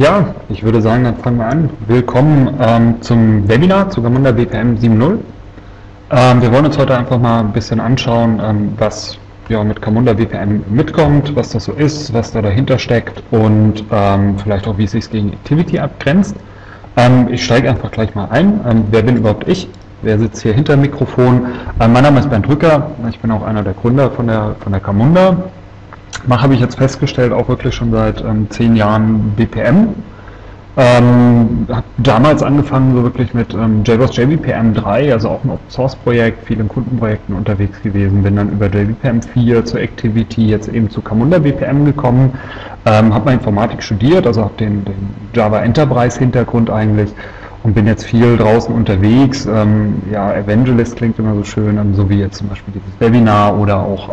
Ja, ich würde sagen, dann fangen wir an. Willkommen zum Webinar zu Camunda BPM 2.0. Wir wollen uns heute einfach mal ein bisschen anschauen, was ja, mit Camunda BPM mitkommt, was das so ist, was da dahinter steckt und vielleicht auch, wie es sich gegen Activiti abgrenzt. Ich steige einfach gleich mal ein. Wer bin überhaupt ich? Wer sitzt hier hinter dem Mikrofon? Mein Name ist Bernd Rücker. Ich bin auch einer der Gründer von der Camunda. Habe ich jetzt festgestellt, auch wirklich schon seit 10 Jahren BPM. Habe damals angefangen, so wirklich mit JBoss JBPM 3, also auch ein Open-Source-Projekt, viel in Kundenprojekten unterwegs gewesen, bin dann über JBPM 4 zur Activiti, jetzt eben zu Camunda BPM gekommen, habe mal Informatik studiert, also habe den Java Enterprise-Hintergrund eigentlich und bin jetzt viel draußen unterwegs. Ja, Evangelist klingt immer so schön, so wie jetzt zum Beispiel dieses Webinar oder auch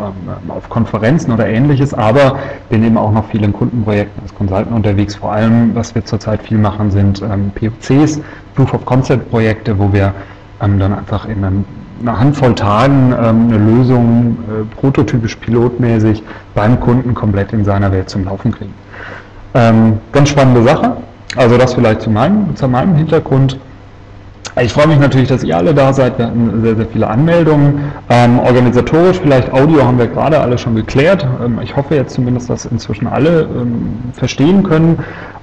auf Konferenzen oder ähnliches, aber bin eben auch noch viel in Kundenprojekten als Consultant unterwegs. Vor allem, was wir zurzeit viel machen, sind POCs, Proof of Concept Projekte, wo wir dann einfach in einer Handvoll Tagen eine Lösung prototypisch pilotmäßig beim Kunden komplett in seiner Welt zum Laufen kriegen. Ganz spannende Sache. Also das vielleicht zu meinem Hintergrund. Ich freue mich natürlich, dass ihr alle da seid. Wir hatten sehr, sehr viele Anmeldungen. Organisatorisch vielleicht Audio haben wir gerade alle schon geklärt. Ich hoffe jetzt zumindest, dass inzwischen alle verstehen können.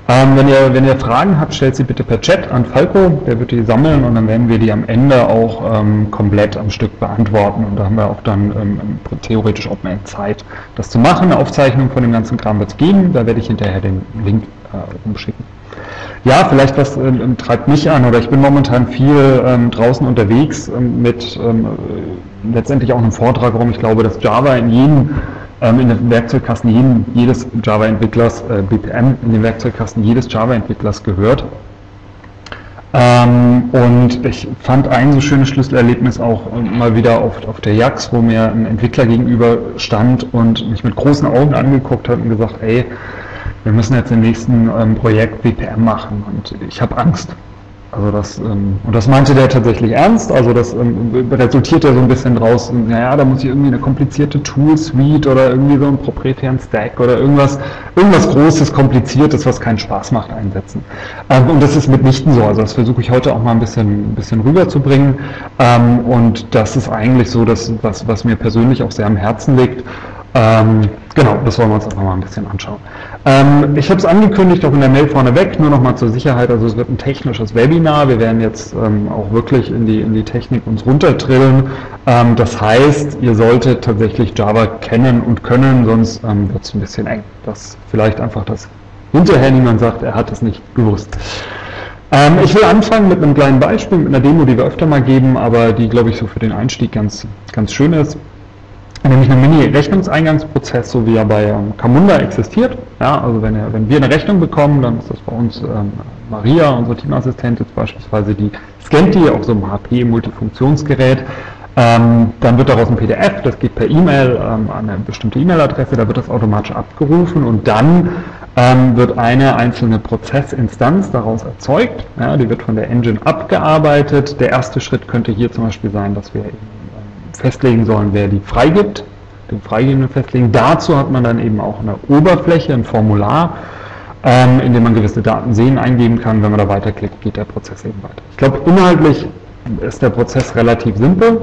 Wenn ihr Fragen habt, stellt sie bitte per Chat an Falco. Der wird die sammeln und dann werden wir die am Ende auch komplett am Stück beantworten. Und da haben wir auch dann theoretisch auch mehr Zeit, das zu machen. Eine Aufzeichnung von dem ganzen Kram wird es geben. Da werde ich hinterher den Link rumschicken. Ja, vielleicht was treibt mich an, oder ich bin momentan viel draußen unterwegs mit letztendlich auch einem Vortrag, warum ich glaube, dass Java in den Werkzeugkasten jedes Java-Entwicklers, BPM in den Werkzeugkasten jedes Java-Entwicklers gehört. Und ich fand ein so schönes Schlüsselerlebnis auch mal wieder auf der JAX, wo mir ein Entwickler gegenüber stand und mich mit großen Augen angeguckt hat und gesagt, ey, wir müssen jetzt im nächsten Projekt BPM machen und ich habe Angst. Also das, und das meinte der tatsächlich ernst, also das resultiert ja so ein bisschen draus, naja, da muss ich irgendwie eine komplizierte Tool-Suite oder irgendwie so einen proprietären Stack oder irgendwas Großes, Kompliziertes, was keinen Spaß macht, einsetzen. Und das ist mitnichten so, also das versuche ich heute auch mal ein bisschen rüberzubringen. Und das ist eigentlich so, das, was mir persönlich auch sehr am Herzen liegt. Genau, das wollen wir uns einfach mal ein bisschen anschauen. Ich habe es angekündigt, auch in der Mail vorneweg, nur nochmal zur Sicherheit, also es wird ein technisches Webinar, wir werden jetzt auch wirklich in die Technik uns runterdrillen. Das heißt, ihr solltet tatsächlich Java kennen und können, sonst wird es ein bisschen eng. Das vielleicht einfach, dass hinterher niemand sagt, er hat es nicht gewusst. Ich will anfangen mit einem kleinen Beispiel, mit einer Demo, die wir öfter mal geben, aber die, glaube ich, so für den Einstieg ganz schön ist. Nämlich einen Mini-Rechnungseingangsprozess, so wie er bei Camunda existiert. Ja, also wenn wir eine Rechnung bekommen, dann ist das bei uns Maria, unsere Teamassistentin beispielsweise, die scannt die auf so einem HP-Multifunktionsgerät. Dann wird daraus ein PDF, das geht per E-Mail an eine bestimmte E-Mail-Adresse, da wird das automatisch abgerufen und dann wird eine einzelne Prozessinstanz daraus erzeugt. Ja, die wird von der Engine abgearbeitet. Der erste Schritt könnte hier zum Beispiel sein, dass wir festlegen sollen, wer die freigibt, den Freigebenden festlegen. Dazu hat man dann eben auch eine Oberfläche, ein Formular, in dem man gewisse Daten eingeben kann. Wenn man da weiterklickt, geht der Prozess eben weiter. Ich glaube, inhaltlich ist der Prozess relativ simpel.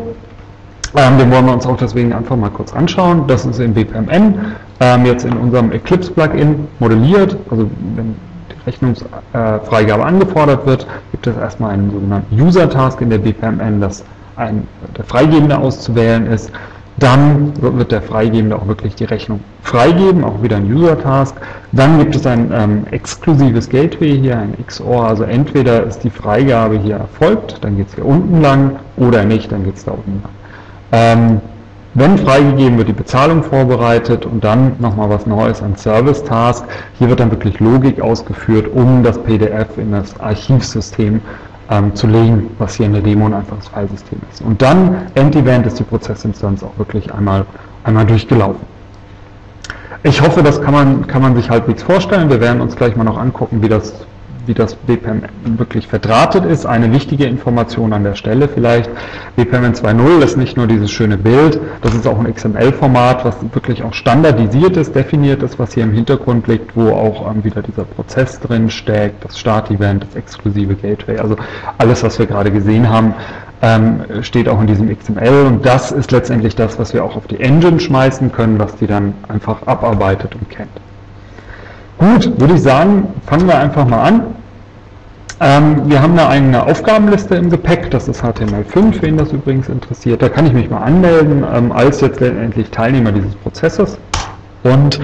Den wollen wir uns auch deswegen einfach mal kurz anschauen. Das ist in BPMN, jetzt in unserem Eclipse-Plugin modelliert. Also wenn die Rechnungsfreigabe angefordert wird, gibt es erstmal einen sogenannten User-Task in der BPMN, das der Freigebende auszuwählen ist, dann wird der Freigebende auch wirklich die Rechnung freigeben, auch wieder ein User-Task. Dann gibt es ein exklusives Gateway hier, ein XOR, also entweder ist die Freigabe hier erfolgt, dann geht es hier unten lang, oder nicht, dann geht es da unten lang. Wenn freigegeben wird, die Bezahlung vorbereitet und dann nochmal was Neues, ein Service-Task. Hier wird dann wirklich Logik ausgeführt, um das PDF in das Archivsystem zu legen, was hier in der Demo ein einfaches Filesystem ist. Und dann, End-Event, ist die Prozessinstanz auch wirklich einmal durchgelaufen. Ich hoffe, das kann man sich halbwegs vorstellen. Wir werden uns gleich mal noch angucken, wie das wie das BPM wirklich verdrahtet ist. Eine wichtige Information an der Stelle vielleicht, BPMN 2.0 ist nicht nur dieses schöne Bild, das ist auch ein XML-Format, was wirklich auch standardisiert ist, definiert ist, was hier im Hintergrund liegt, wo auch wieder dieser Prozess drin steckt, das Start-Event, das exklusive Gateway, also alles, was wir gerade gesehen haben, steht auch in diesem XML, und das ist letztendlich das, was wir auch auf die Engine schmeißen können, was die dann einfach abarbeitet und kennt. Gut, würde ich sagen, fangen wir einfach mal an. Wir haben da eine Aufgabenliste im Gepäck, das ist HTML5, wen das übrigens interessiert. Da kann ich mich mal anmelden als jetzt letztendlich Teilnehmer dieses Prozesses. Und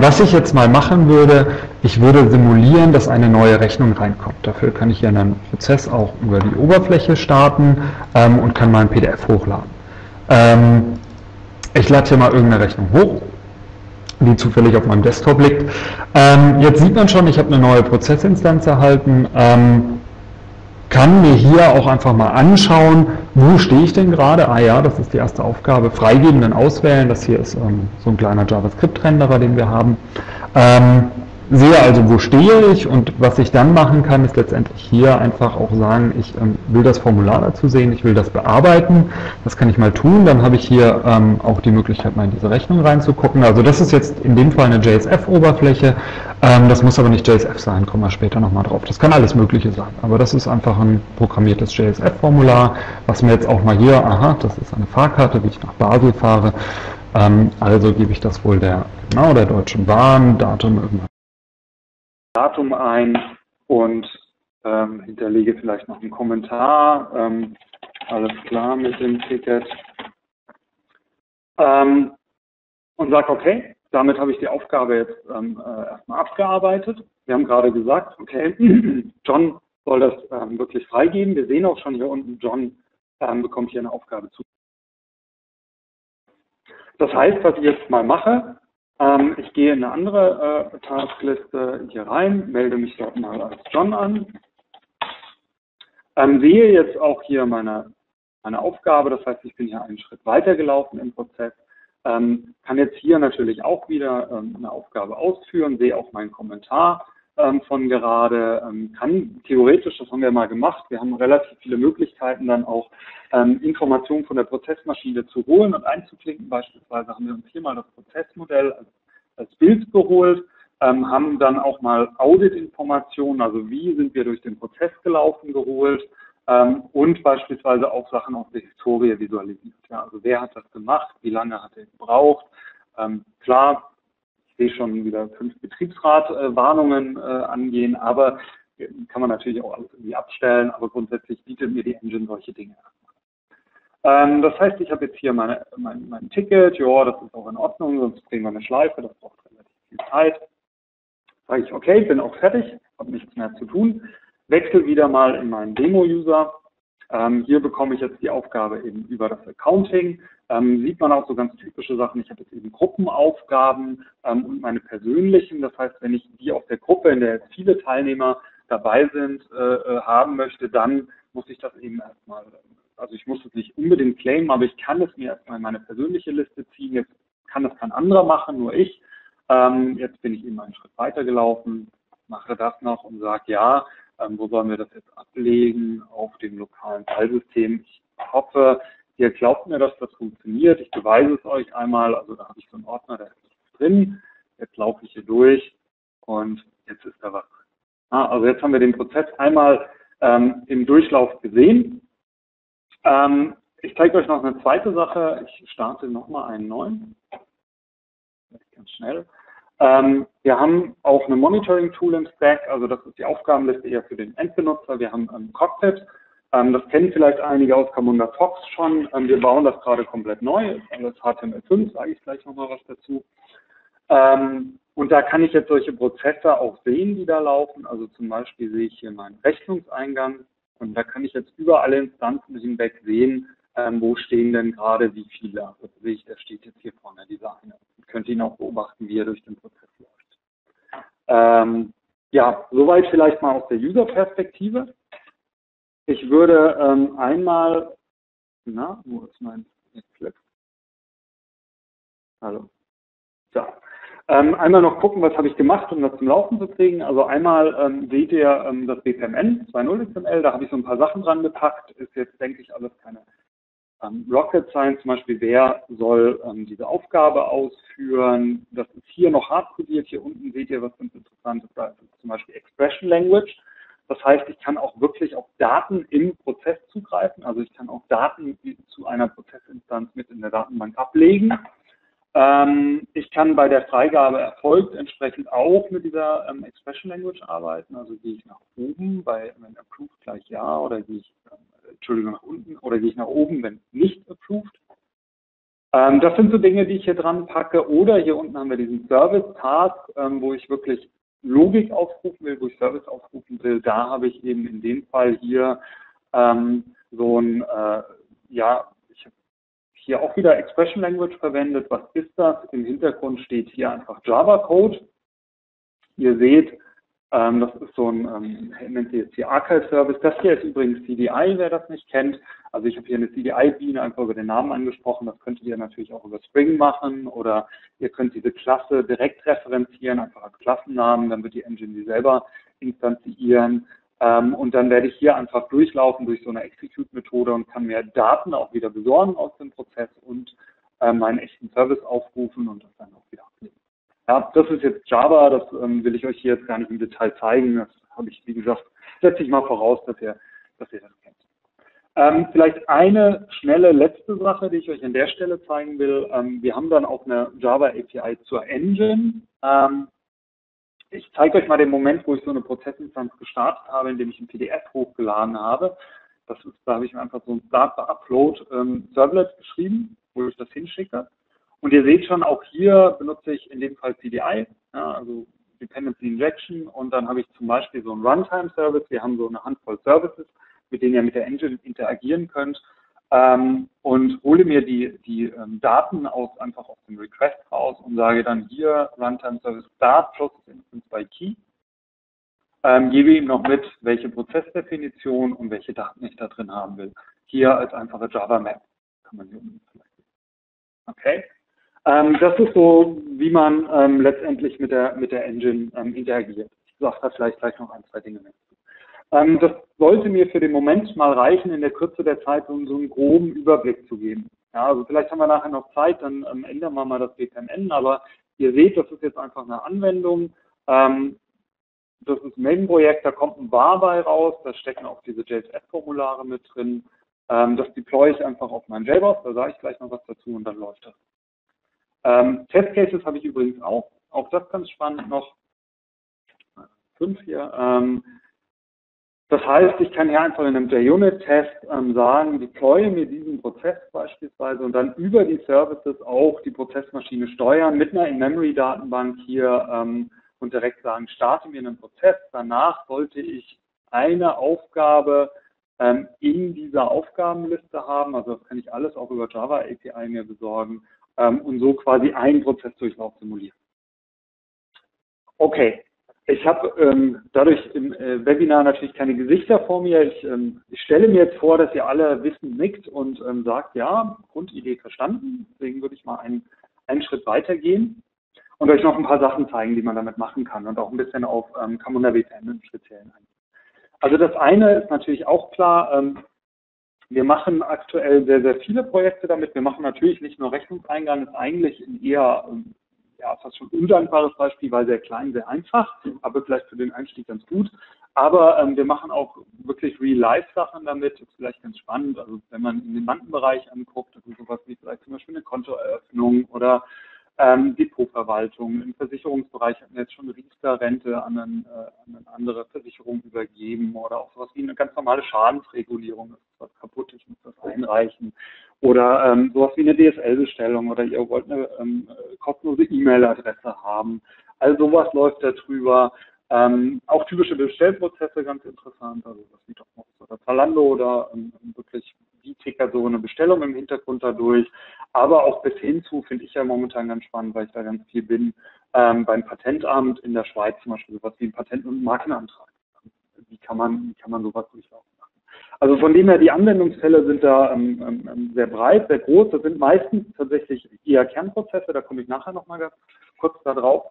was ich jetzt mal machen würde, ich würde simulieren, dass eine neue Rechnung reinkommt. Dafür kann ich ja einen Prozess auch über die Oberfläche starten und kann mal ein PDF hochladen. Ich lade hier mal irgendeine Rechnung hoch, die zufällig auf meinem Desktop liegt. Jetzt sieht man schon, ich habe eine neue Prozessinstanz erhalten, kann mir hier auch einfach mal anschauen, wo stehe ich denn gerade? Ah ja, das ist die erste Aufgabe, freigeben, dann auswählen. Das hier ist so ein kleiner JavaScript-Renderer, den wir haben. Sehe also, wo stehe ich, und was ich dann machen kann, ist letztendlich hier einfach auch sagen, ich will das Formular dazu sehen, ich will das bearbeiten, das kann ich mal tun, dann habe ich hier auch die Möglichkeit, mal in diese Rechnung reinzugucken. Also das ist jetzt in dem Fall eine JSF-Oberfläche, das muss aber nicht JSF sein, kommen wir später nochmal drauf, das kann alles Mögliche sein, aber das ist einfach ein programmiertes JSF-Formular, was mir jetzt auch mal hier, aha, das ist eine Fahrkarte, wie ich nach Basel fahre, also gebe ich das wohl der Deutschen Bahn, Datum ein und hinterlege vielleicht noch einen Kommentar, alles klar mit dem Ticket, und sage, okay, damit habe ich die Aufgabe jetzt erstmal abgearbeitet. Wir haben gerade gesagt, okay, John soll das wirklich freigeben. Wir sehen auch schon hier unten, John bekommt hier eine Aufgabe zu. Das heißt, was ich jetzt mal mache, ich gehe in eine andere Taskliste hier rein, melde mich dort mal als John an, sehe jetzt auch hier meine Aufgabe, das heißt, ich bin hier einen Schritt weiter gelaufen im Prozess, kann jetzt hier natürlich auch wieder eine Aufgabe ausführen, sehe auch meinen Kommentar von gerade, kann theoretisch, das haben wir mal gemacht, wir haben relativ viele Möglichkeiten dann auch Informationen von der Prozessmaschine zu holen und einzuklicken. Beispielsweise haben wir uns hier mal das Prozessmodell als Bild geholt, haben dann auch mal Audit-Informationen, also wie sind wir durch den Prozess gelaufen, geholt, und beispielsweise auch Sachen aus der Historie visualisiert. Ja, also wer hat das gemacht, wie lange hat er gebraucht, klar, schon wieder 5 Betriebsratwarnungen angehen, aber kann man natürlich auch alles irgendwie abstellen, aber grundsätzlich bietet mir die Engine solche Dinge an. Das heißt, ich habe jetzt hier mein Ticket, ja, das ist auch in Ordnung, sonst kriegen wir eine Schleife, das braucht relativ viel Zeit. Sage ich, okay, bin auch fertig, habe nichts mehr zu tun, wechsle wieder mal in meinen Demo-User. Hier bekomme ich jetzt die Aufgabe eben über das Accounting. Sieht man auch so ganz typische Sachen. Ich habe jetzt eben Gruppenaufgaben und meine persönlichen. Das heißt, wenn ich die auf der Gruppe, in der jetzt viele Teilnehmer dabei sind, haben möchte, dann muss ich das eben erstmal, also ich muss es nicht unbedingt claimen, aber ich kann es mir erstmal in meine persönliche Liste ziehen. Jetzt kann das kein anderer machen, nur ich. Jetzt bin ich eben einen Schritt weitergelaufen, mache das noch und sage, ja, wo sollen wir das jetzt ablegen? Auf dem lokalen Fallsystem. Ich hoffe, ihr glaubt mir, dass das funktioniert. Ich beweise es euch einmal. Also da habe ich so einen Ordner, da ist nichts drin. Jetzt laufe ich hier durch und jetzt ist da was drin. Also jetzt haben wir den Prozess einmal im Durchlauf gesehen. Ich zeige euch noch eine zweite Sache. Ich starte nochmal einen neuen. Ganz schnell. Wir haben auch ein Monitoring-Tool im Stack, also das ist die Aufgabenliste eher für den Endbenutzer. Wir haben Cockpit, das kennen vielleicht einige aus Camunda Fox schon. Wir bauen das gerade komplett neu, das HTML5, sage ich gleich nochmal was dazu. Und da kann ich jetzt solche Prozesse auch sehen, die da laufen. Also zum Beispiel sehe ich hier meinen Rechnungseingang und da kann ich jetzt über alle Instanzen hinweg sehen, wo stehen denn gerade wie viele. Also sehe ich, da steht jetzt hier vorne dieser eine. Könnt ihr ihn auch beobachten, wie er durch den Prozess läuft. Ja, soweit vielleicht mal aus der User-Perspektive. Ich würde einmal, wo ist mein Eclipse? Hallo. So. Einmal noch gucken, was habe ich gemacht, um das zum Laufen zu kriegen. Also einmal seht ihr das BPMN 2.0 XML, da habe ich so ein paar Sachen dran gepackt. Ist jetzt, denke ich, alles keine Rocket Science. Zum Beispiel, wer soll diese Aufgabe ausführen. Das ist hier noch hart codiert. Hier unten seht ihr, was ganz interessant ist. Da ist zum Beispiel Expression Language. Das heißt, ich kann auch wirklich auf Daten im Prozess zugreifen. Also ich kann auch Daten zu einer Prozessinstanz mit in der Datenbank ablegen. Ich kann bei der Freigabe erfolgt entsprechend auch mit dieser Expression Language arbeiten. Also gehe ich nach oben, wenn approved gleich ja, oder gehe ich, Entschuldigung, nach unten, oder gehe ich nach oben, wenn nicht approved. Das sind so Dinge, die ich hier dran packe. Oder hier unten haben wir diesen Service-Task, wo ich wirklich Logik aufrufen will, wo ich Service aufrufen will. Da habe ich eben in dem Fall hier so ein, ja, hier auch wieder Expression Language verwendet. Was ist das? Im Hintergrund steht hier einfach Java Code. Ihr seht, das ist so ein, nennt ihr jetzt hier Archive Service. Das hier ist übrigens CDI, wer das nicht kennt. Also ich habe hier eine CDI-Biene einfach über den Namen angesprochen. Das könntet ihr natürlich auch über Spring machen, oder ihr könnt diese Klasse direkt referenzieren, einfach als Klassennamen. Dann wird die Engine die selber instanziieren. Und dann werde ich hier einfach durchlaufen durch so eine Execute-Methode und kann mir Daten auch wieder besorgen aus dem Prozess und meinen echten Service aufrufen und das dann auch wieder ablegen. Ja, das ist jetzt Java, das will ich euch hier jetzt gar nicht im Detail zeigen. Das habe ich, wie gesagt, setze ich mal voraus, dass ihr das kennt. Vielleicht eine schnelle letzte Sache, die ich euch an der Stelle zeigen will. Wir haben dann auch eine Java API zur Engine. Ich zeige euch mal den Moment, wo ich so eine Prozessinstanz gestartet habe, indem ich ein PDF hochgeladen habe. Das ist, da habe ich mir einfach so ein Start-Upload Servlet geschrieben, wo ich das hinschicke. Und ihr seht schon, auch hier benutze ich in dem Fall CDI, ja, also Dependency Injection. Und dann habe ich zum Beispiel so einen Runtime-Service. Wir haben so eine Handvoll Services, mit denen ihr mit der Engine interagieren könnt. Und hole mir die Daten einfach aus dem Request raus und sage dann hier Runtime Service Start Process Instance by Key. Gebe ihm noch mit, welche Prozessdefinition und welche Daten ich da drin haben will. Hier als einfache Java Map. Kann man hier unten vielleicht sehen. Okay. Das ist so, wie man letztendlich mit der Engine interagiert. Ich sage da vielleicht gleich noch ein, zwei Dinge mehr. Das sollte mir für den Moment mal reichen, in der Kürze der Zeit, um so einen groben Überblick zu geben. Ja, also vielleicht haben wir nachher noch Zeit, dann ändern wir mal das BPMN, aber ihr seht, das ist jetzt einfach eine Anwendung. Das ist ein Main-Projekt, da kommt ein var bei raus, da stecken auch diese JSF-Formulare mit drin. Das deploye ich einfach auf meinen JBoss, da sage ich gleich noch was dazu und dann läuft das. Testcases habe ich übrigens auch das ganz spannend noch. 5 hier. Das heißt, ich kann hier einfach in einem JUnit-Test sagen, deploye mir diesen Prozess beispielsweise und dann über die Services auch die Prozessmaschine steuern mit einer In-Memory-Datenbank hier und direkt sagen, starte mir einen Prozess. Danach sollte ich eine Aufgabe in dieser Aufgabenliste haben. Also das kann ich alles auch über Java API mir besorgen und so quasi einen Prozessdurchlauf simulieren. Okay. Ich habe dadurch im Webinar natürlich keine Gesichter vor mir. Ich stelle mir jetzt vor, dass ihr alle wissend nickt und sagt, ja, Grundidee verstanden. Deswegen würde ich mal einen Schritt weitergehen und euch noch ein paar Sachen zeigen, die man damit machen kann und auch ein bisschen auf Camunda BPM im Speziellen eingehen. Also das eine ist natürlich auch klar, wir machen aktuell sehr, sehr viele Projekte damit. Wir machen natürlich nicht nur Rechnungseingang, ist eigentlich ein eher... Ja, fast schon undankbares Beispiel, weil sehr klein, sehr einfach, aber vielleicht für den Einstieg ganz gut. Aber wir machen auch wirklich Real-Life-Sachen damit, das ist vielleicht ganz spannend. Also wenn man in den Mantenbereich anguckt, das ist sowas wie vielleicht zum Beispiel eine Kontoeröffnung oder Depotverwaltung. Im Versicherungsbereich hatten wir jetzt schon eine Riester-Rente an eine andere Versicherung übergeben oder auch sowas wie eine ganz normale Schadensregulierung. Ist was kaputt, ich muss das einreichen. Oder sowas wie eine DSL-Bestellung oder ihr wollt eine kostenlose E-Mail-Adresse haben. Also sowas läuft da drüber. Auch typische Bestellprozesse, ganz interessant. Also was wie Dropbox oder Zalando oder wirklich wie tickert so eine Bestellung im Hintergrund dadurch. Aber auch bis hin zu, finde ich ja momentan ganz spannend, weil ich da ganz viel bin, beim Patentamt in der Schweiz zum Beispiel, sowas wie ein Patent- und Markenantrag. Wie kann man sowas durchlaufen? Also von dem her, die Anwendungsfälle sind da sehr breit, sehr groß. Das sind meistens tatsächlich eher Kernprozesse, da komme ich nachher nochmal kurz da drauf.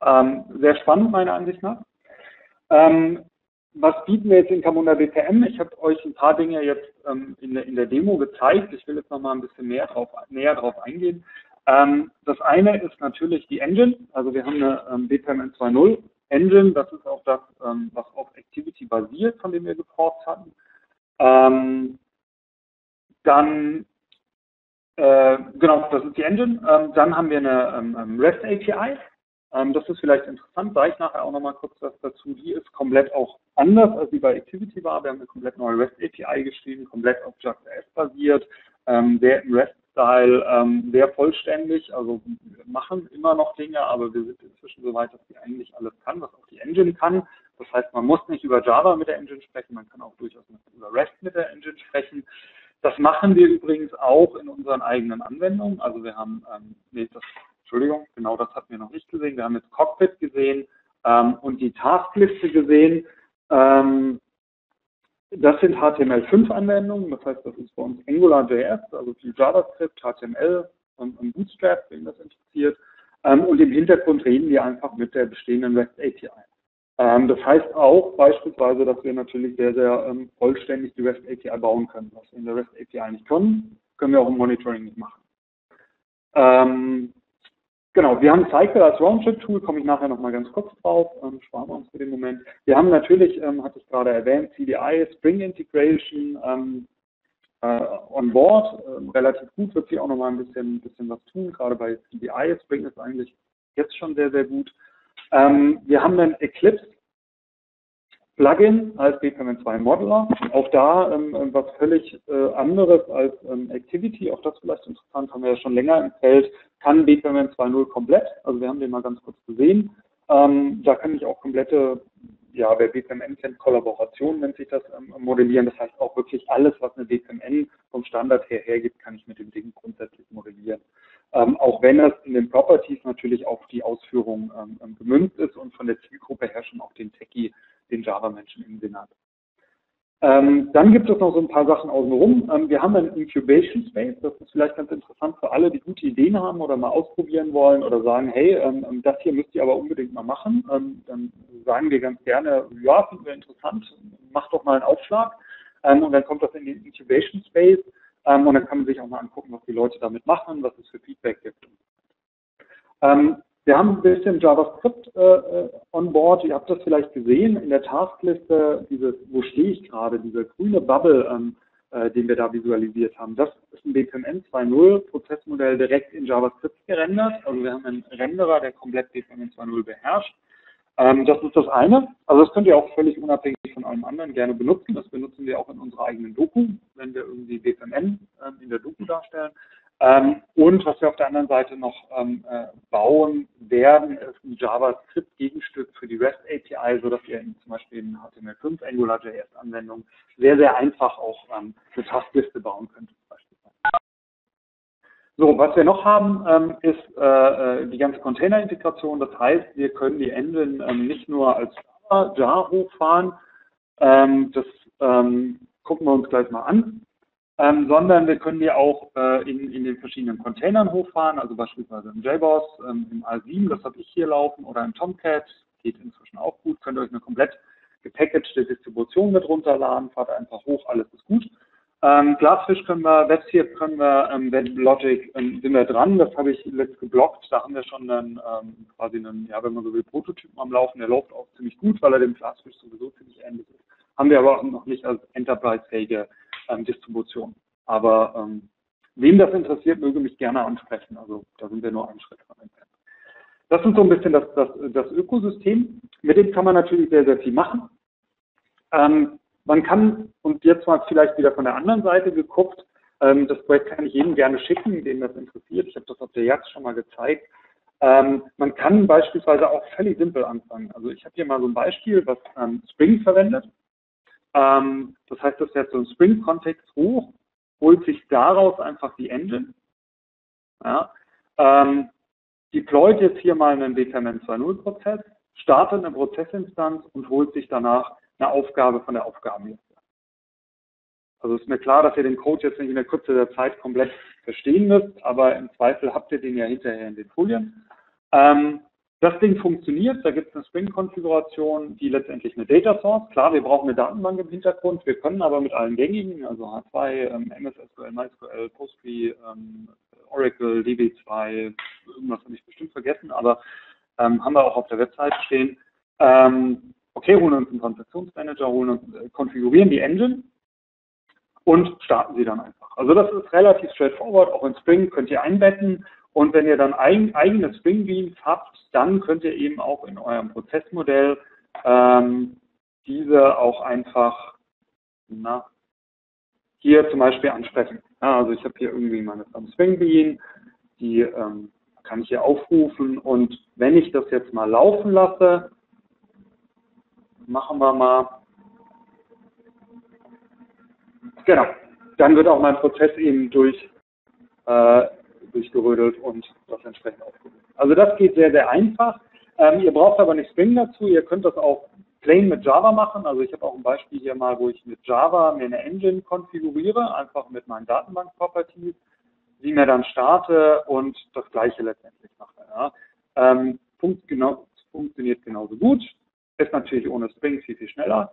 Sehr spannend meiner Ansicht nach. Was bieten wir jetzt in Camunda BPM? Ich habe euch ein paar Dinge jetzt in der Demo gezeigt. Ich will jetzt nochmal ein bisschen mehr näher drauf eingehen. Das eine ist natürlich die Engine. Also wir haben eine BPMN 2.0 Engine. Das ist auch das, was auf Activiti basiert, von dem wir geforkt hatten. Genau, das ist die Engine. Dann haben wir eine REST API. Das ist vielleicht interessant, sage ich nachher auch nochmal kurz was dazu. Die ist komplett auch anders, als die bei Activiti war. Wir haben eine komplett neue REST-API geschrieben, komplett auf JAX basiert, sehr im REST-Style, sehr vollständig. Also wir machen immer noch Dinge, aber wir sind inzwischen so weit, dass die eigentlich alles kann, was auch die Engine kann. Das heißt, man muss nicht über Java mit der Engine sprechen, man kann auch durchaus über REST mit der Engine sprechen. Das machen wir übrigens auch in unseren eigenen Anwendungen. Also wir haben, Entschuldigung, genau das hatten wir noch nicht gesehen. Wir haben jetzt Cockpit gesehen und die Taskliste gesehen. Das sind HTML5-Anwendungen, das heißt, das ist bei uns AngularJS, also viel JavaScript, HTML und Bootstrap, wenn das interessiert. Und im Hintergrund reden wir einfach mit der bestehenden REST API. Das heißt auch beispielsweise, dass wir natürlich sehr, sehr vollständig die REST API bauen können. Was wir in der REST API nicht können, können wir auch im Monitoring nicht machen. Genau, wir haben Cycle als Roundtrip-Tool, komme ich nachher nochmal ganz kurz drauf, sparen wir uns für den Moment. Wir haben natürlich, hatte ich gerade erwähnt, CDI, Spring Integration on board, relativ gut, wird hier auch nochmal ein bisschen was tun, gerade bei CDI, Spring ist eigentlich jetzt schon sehr, sehr gut. Wir haben dann Eclipse Plugin als BPMN 2 Modeler, auch da was völlig anderes als Activiti, auch das vielleicht interessant, haben wir ja schon länger im Feld, kann BPMN 2.0 komplett, also wir haben den mal ganz kurz gesehen, da kann ich auch komplette, ja, wer BPMN kennt, Kollaboration nennt sich das, modellieren, das heißt auch wirklich alles, was eine BPMN vom Standard her hergibt, kann ich mit dem Ding grundsätzlich modellieren. Auch wenn es in den Properties natürlich auch die Ausführung gemünzt ist und von der Zielgruppe her schon auch den Techie, den Java-Menschen im Sinn hat. Dann gibt es noch so ein paar Sachen außenrum. Wir haben einen Incubation Space, das ist vielleicht ganz interessant für alle, die gute Ideen haben oder mal ausprobieren wollen oder sagen, hey, das hier müsst ihr aber unbedingt mal machen. Dann sagen wir ganz gerne, ja, finden wir interessant, macht doch mal einen Aufschlag. Und dann kommt das in den Incubation Space und dann kann man sich auch mal angucken, was die Leute damit machen, was es für Feedback gibt. Wir haben ein bisschen JavaScript on board, ihr habt das vielleicht gesehen, in der Taskliste, dieses, wo stehe ich gerade, dieser grüne Bubble, den wir da visualisiert haben, das ist ein BPMN 2.0 Prozessmodell direkt in JavaScript gerendert, also wir haben einen Renderer, der komplett BPMN 2.0 beherrscht. Das ist das eine, also das könnt ihr auch völlig unabhängig von allem anderen gerne benutzen, das benutzen wir auch in unserer eigenen Doku, wenn wir irgendwie BPMN in der Doku darstellen. Und was wir auf der anderen Seite noch bauen werden, ist ein JavaScript-Gegenstück für die REST-API, sodass ihr zum Beispiel in HTML5 AngularJS-Anwendung sehr, sehr einfach auch eine Taskliste bauen könnt. So, was wir noch haben, ist die ganze Container-Integration. Das heißt, wir können die Engine nicht nur als Jar hochfahren, das gucken wir uns gleich mal an. Sondern wir können die auch in den verschiedenen Containern hochfahren, also beispielsweise im JBoss, im A7, das habe ich hier laufen, oder im Tomcat, geht inzwischen auch gut, könnt ihr euch eine komplett gepackagte Distribution mit runterladen, fahrt einfach hoch, alles ist gut. Glassfish können wir, WebSphere können wir, WebLogic sind wir dran, das habe ich letzt geblockt, da haben wir schon einen, quasi einen, ja, wenn man so will, Prototypen am Laufen, der läuft auch ziemlich gut, weil er dem Glassfish sowieso ziemlich ähnlich ist, haben wir aber auch noch nicht als enterprise-fähige Distribution. Aber wem das interessiert, möge mich gerne ansprechen. Also da sind wir nur einen Schritt von entfernt. Das ist so ein bisschen das Ökosystem. Mit dem kann man natürlich sehr, sehr viel machen. Man kann, und jetzt mal vielleicht wieder von der anderen Seite geguckt, das Projekt kann ich jedem gerne schicken, den das interessiert. Ich habe das auf der JAX schon mal gezeigt. Man kann beispielsweise auch völlig simpel anfangen. Also ich habe hier mal so ein Beispiel, was Spring verwendet. Das heißt, das fährt so im Spring-Kontext hoch, holt sich daraus einfach die Engine, ja, deployt jetzt hier mal einen BPMN 2.0-Prozess, startet eine Prozessinstanz und holt sich danach eine Aufgabe von der Aufgabenliste. Also ist mir klar, dass ihr den Code jetzt nicht in der Kürze der Zeit komplett verstehen müsst, aber im Zweifel habt ihr den ja hinterher in den Folien. Das Ding funktioniert, da gibt es eine Spring-Konfiguration, die letztendlich eine Data Source, klar, wir brauchen eine Datenbank im Hintergrund, wir können aber mit allen gängigen, also H2, MS SQL, MySQL, PostgreSQL, Oracle, DB2, irgendwas habe ich bestimmt vergessen, aber haben wir auch auf der Website stehen. Okay, holen uns einen Transaktionsmanager, konfigurieren die Engine und starten sie dann einfach. Also das ist relativ straightforward, auch in Spring könnt ihr einbetten und wenn ihr dann eigene Spring Beans habt, dann könnt ihr eben auch in eurem Prozessmodell diese auch einfach hier zum Beispiel ansprechen. Ja, also ich habe hier irgendwie meine Spring Bean, die kann ich hier aufrufen und wenn ich das jetzt mal laufen lasse, machen wir mal, genau, dann wird auch mein Prozess eben durchgerödelt und das entsprechend aufgerufen. Also das geht sehr, sehr einfach. Ihr braucht aber nicht Spring dazu, ihr könnt das auch plain mit Java machen. Also ich habe auch ein Beispiel hier mal, wo ich mit Java mir eine Engine konfiguriere, einfach mit meinen Datenbank-Properties, die mir dann starte und das Gleiche letztendlich mache. Ja. Funktioniert genauso gut. Ist natürlich ohne Spring viel, viel schneller.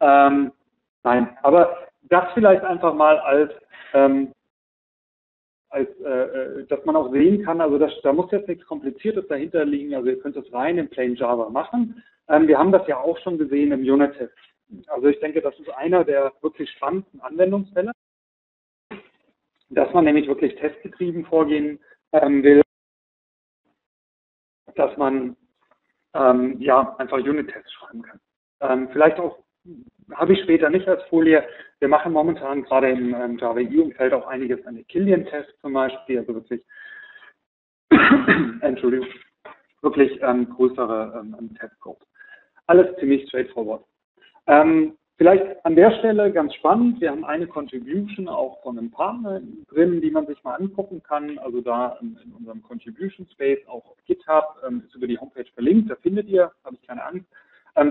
Nein, aber das vielleicht einfach mal als, dass man auch sehen kann, also das, da muss jetzt nichts Kompliziertes dahinter liegen, also ihr könnt das rein in Plain Java machen. Wir haben das ja auch schon gesehen im Unit-Test. Also ich denke, das ist einer der wirklich spannenden Anwendungsfälle, dass man nämlich wirklich testgetrieben vorgehen will, dass man ja, einfach Unit-Tests schreiben kann. Vielleicht auch, habe ich später nicht als Folie, wir machen momentan gerade im Java EE-Umfeld auch einiges an Killian-Tests zum Beispiel, also wirklich, Entschuldigung, wirklich größere Testcode. Alles ziemlich straightforward. Vielleicht an der Stelle ganz spannend, wir haben eine Contribution auch von einem Partner drin, die man sich mal angucken kann, also da in unserem Contribution Space, auch auf GitHub, ist über die Homepage verlinkt, da findet ihr, habe ich keine Angst,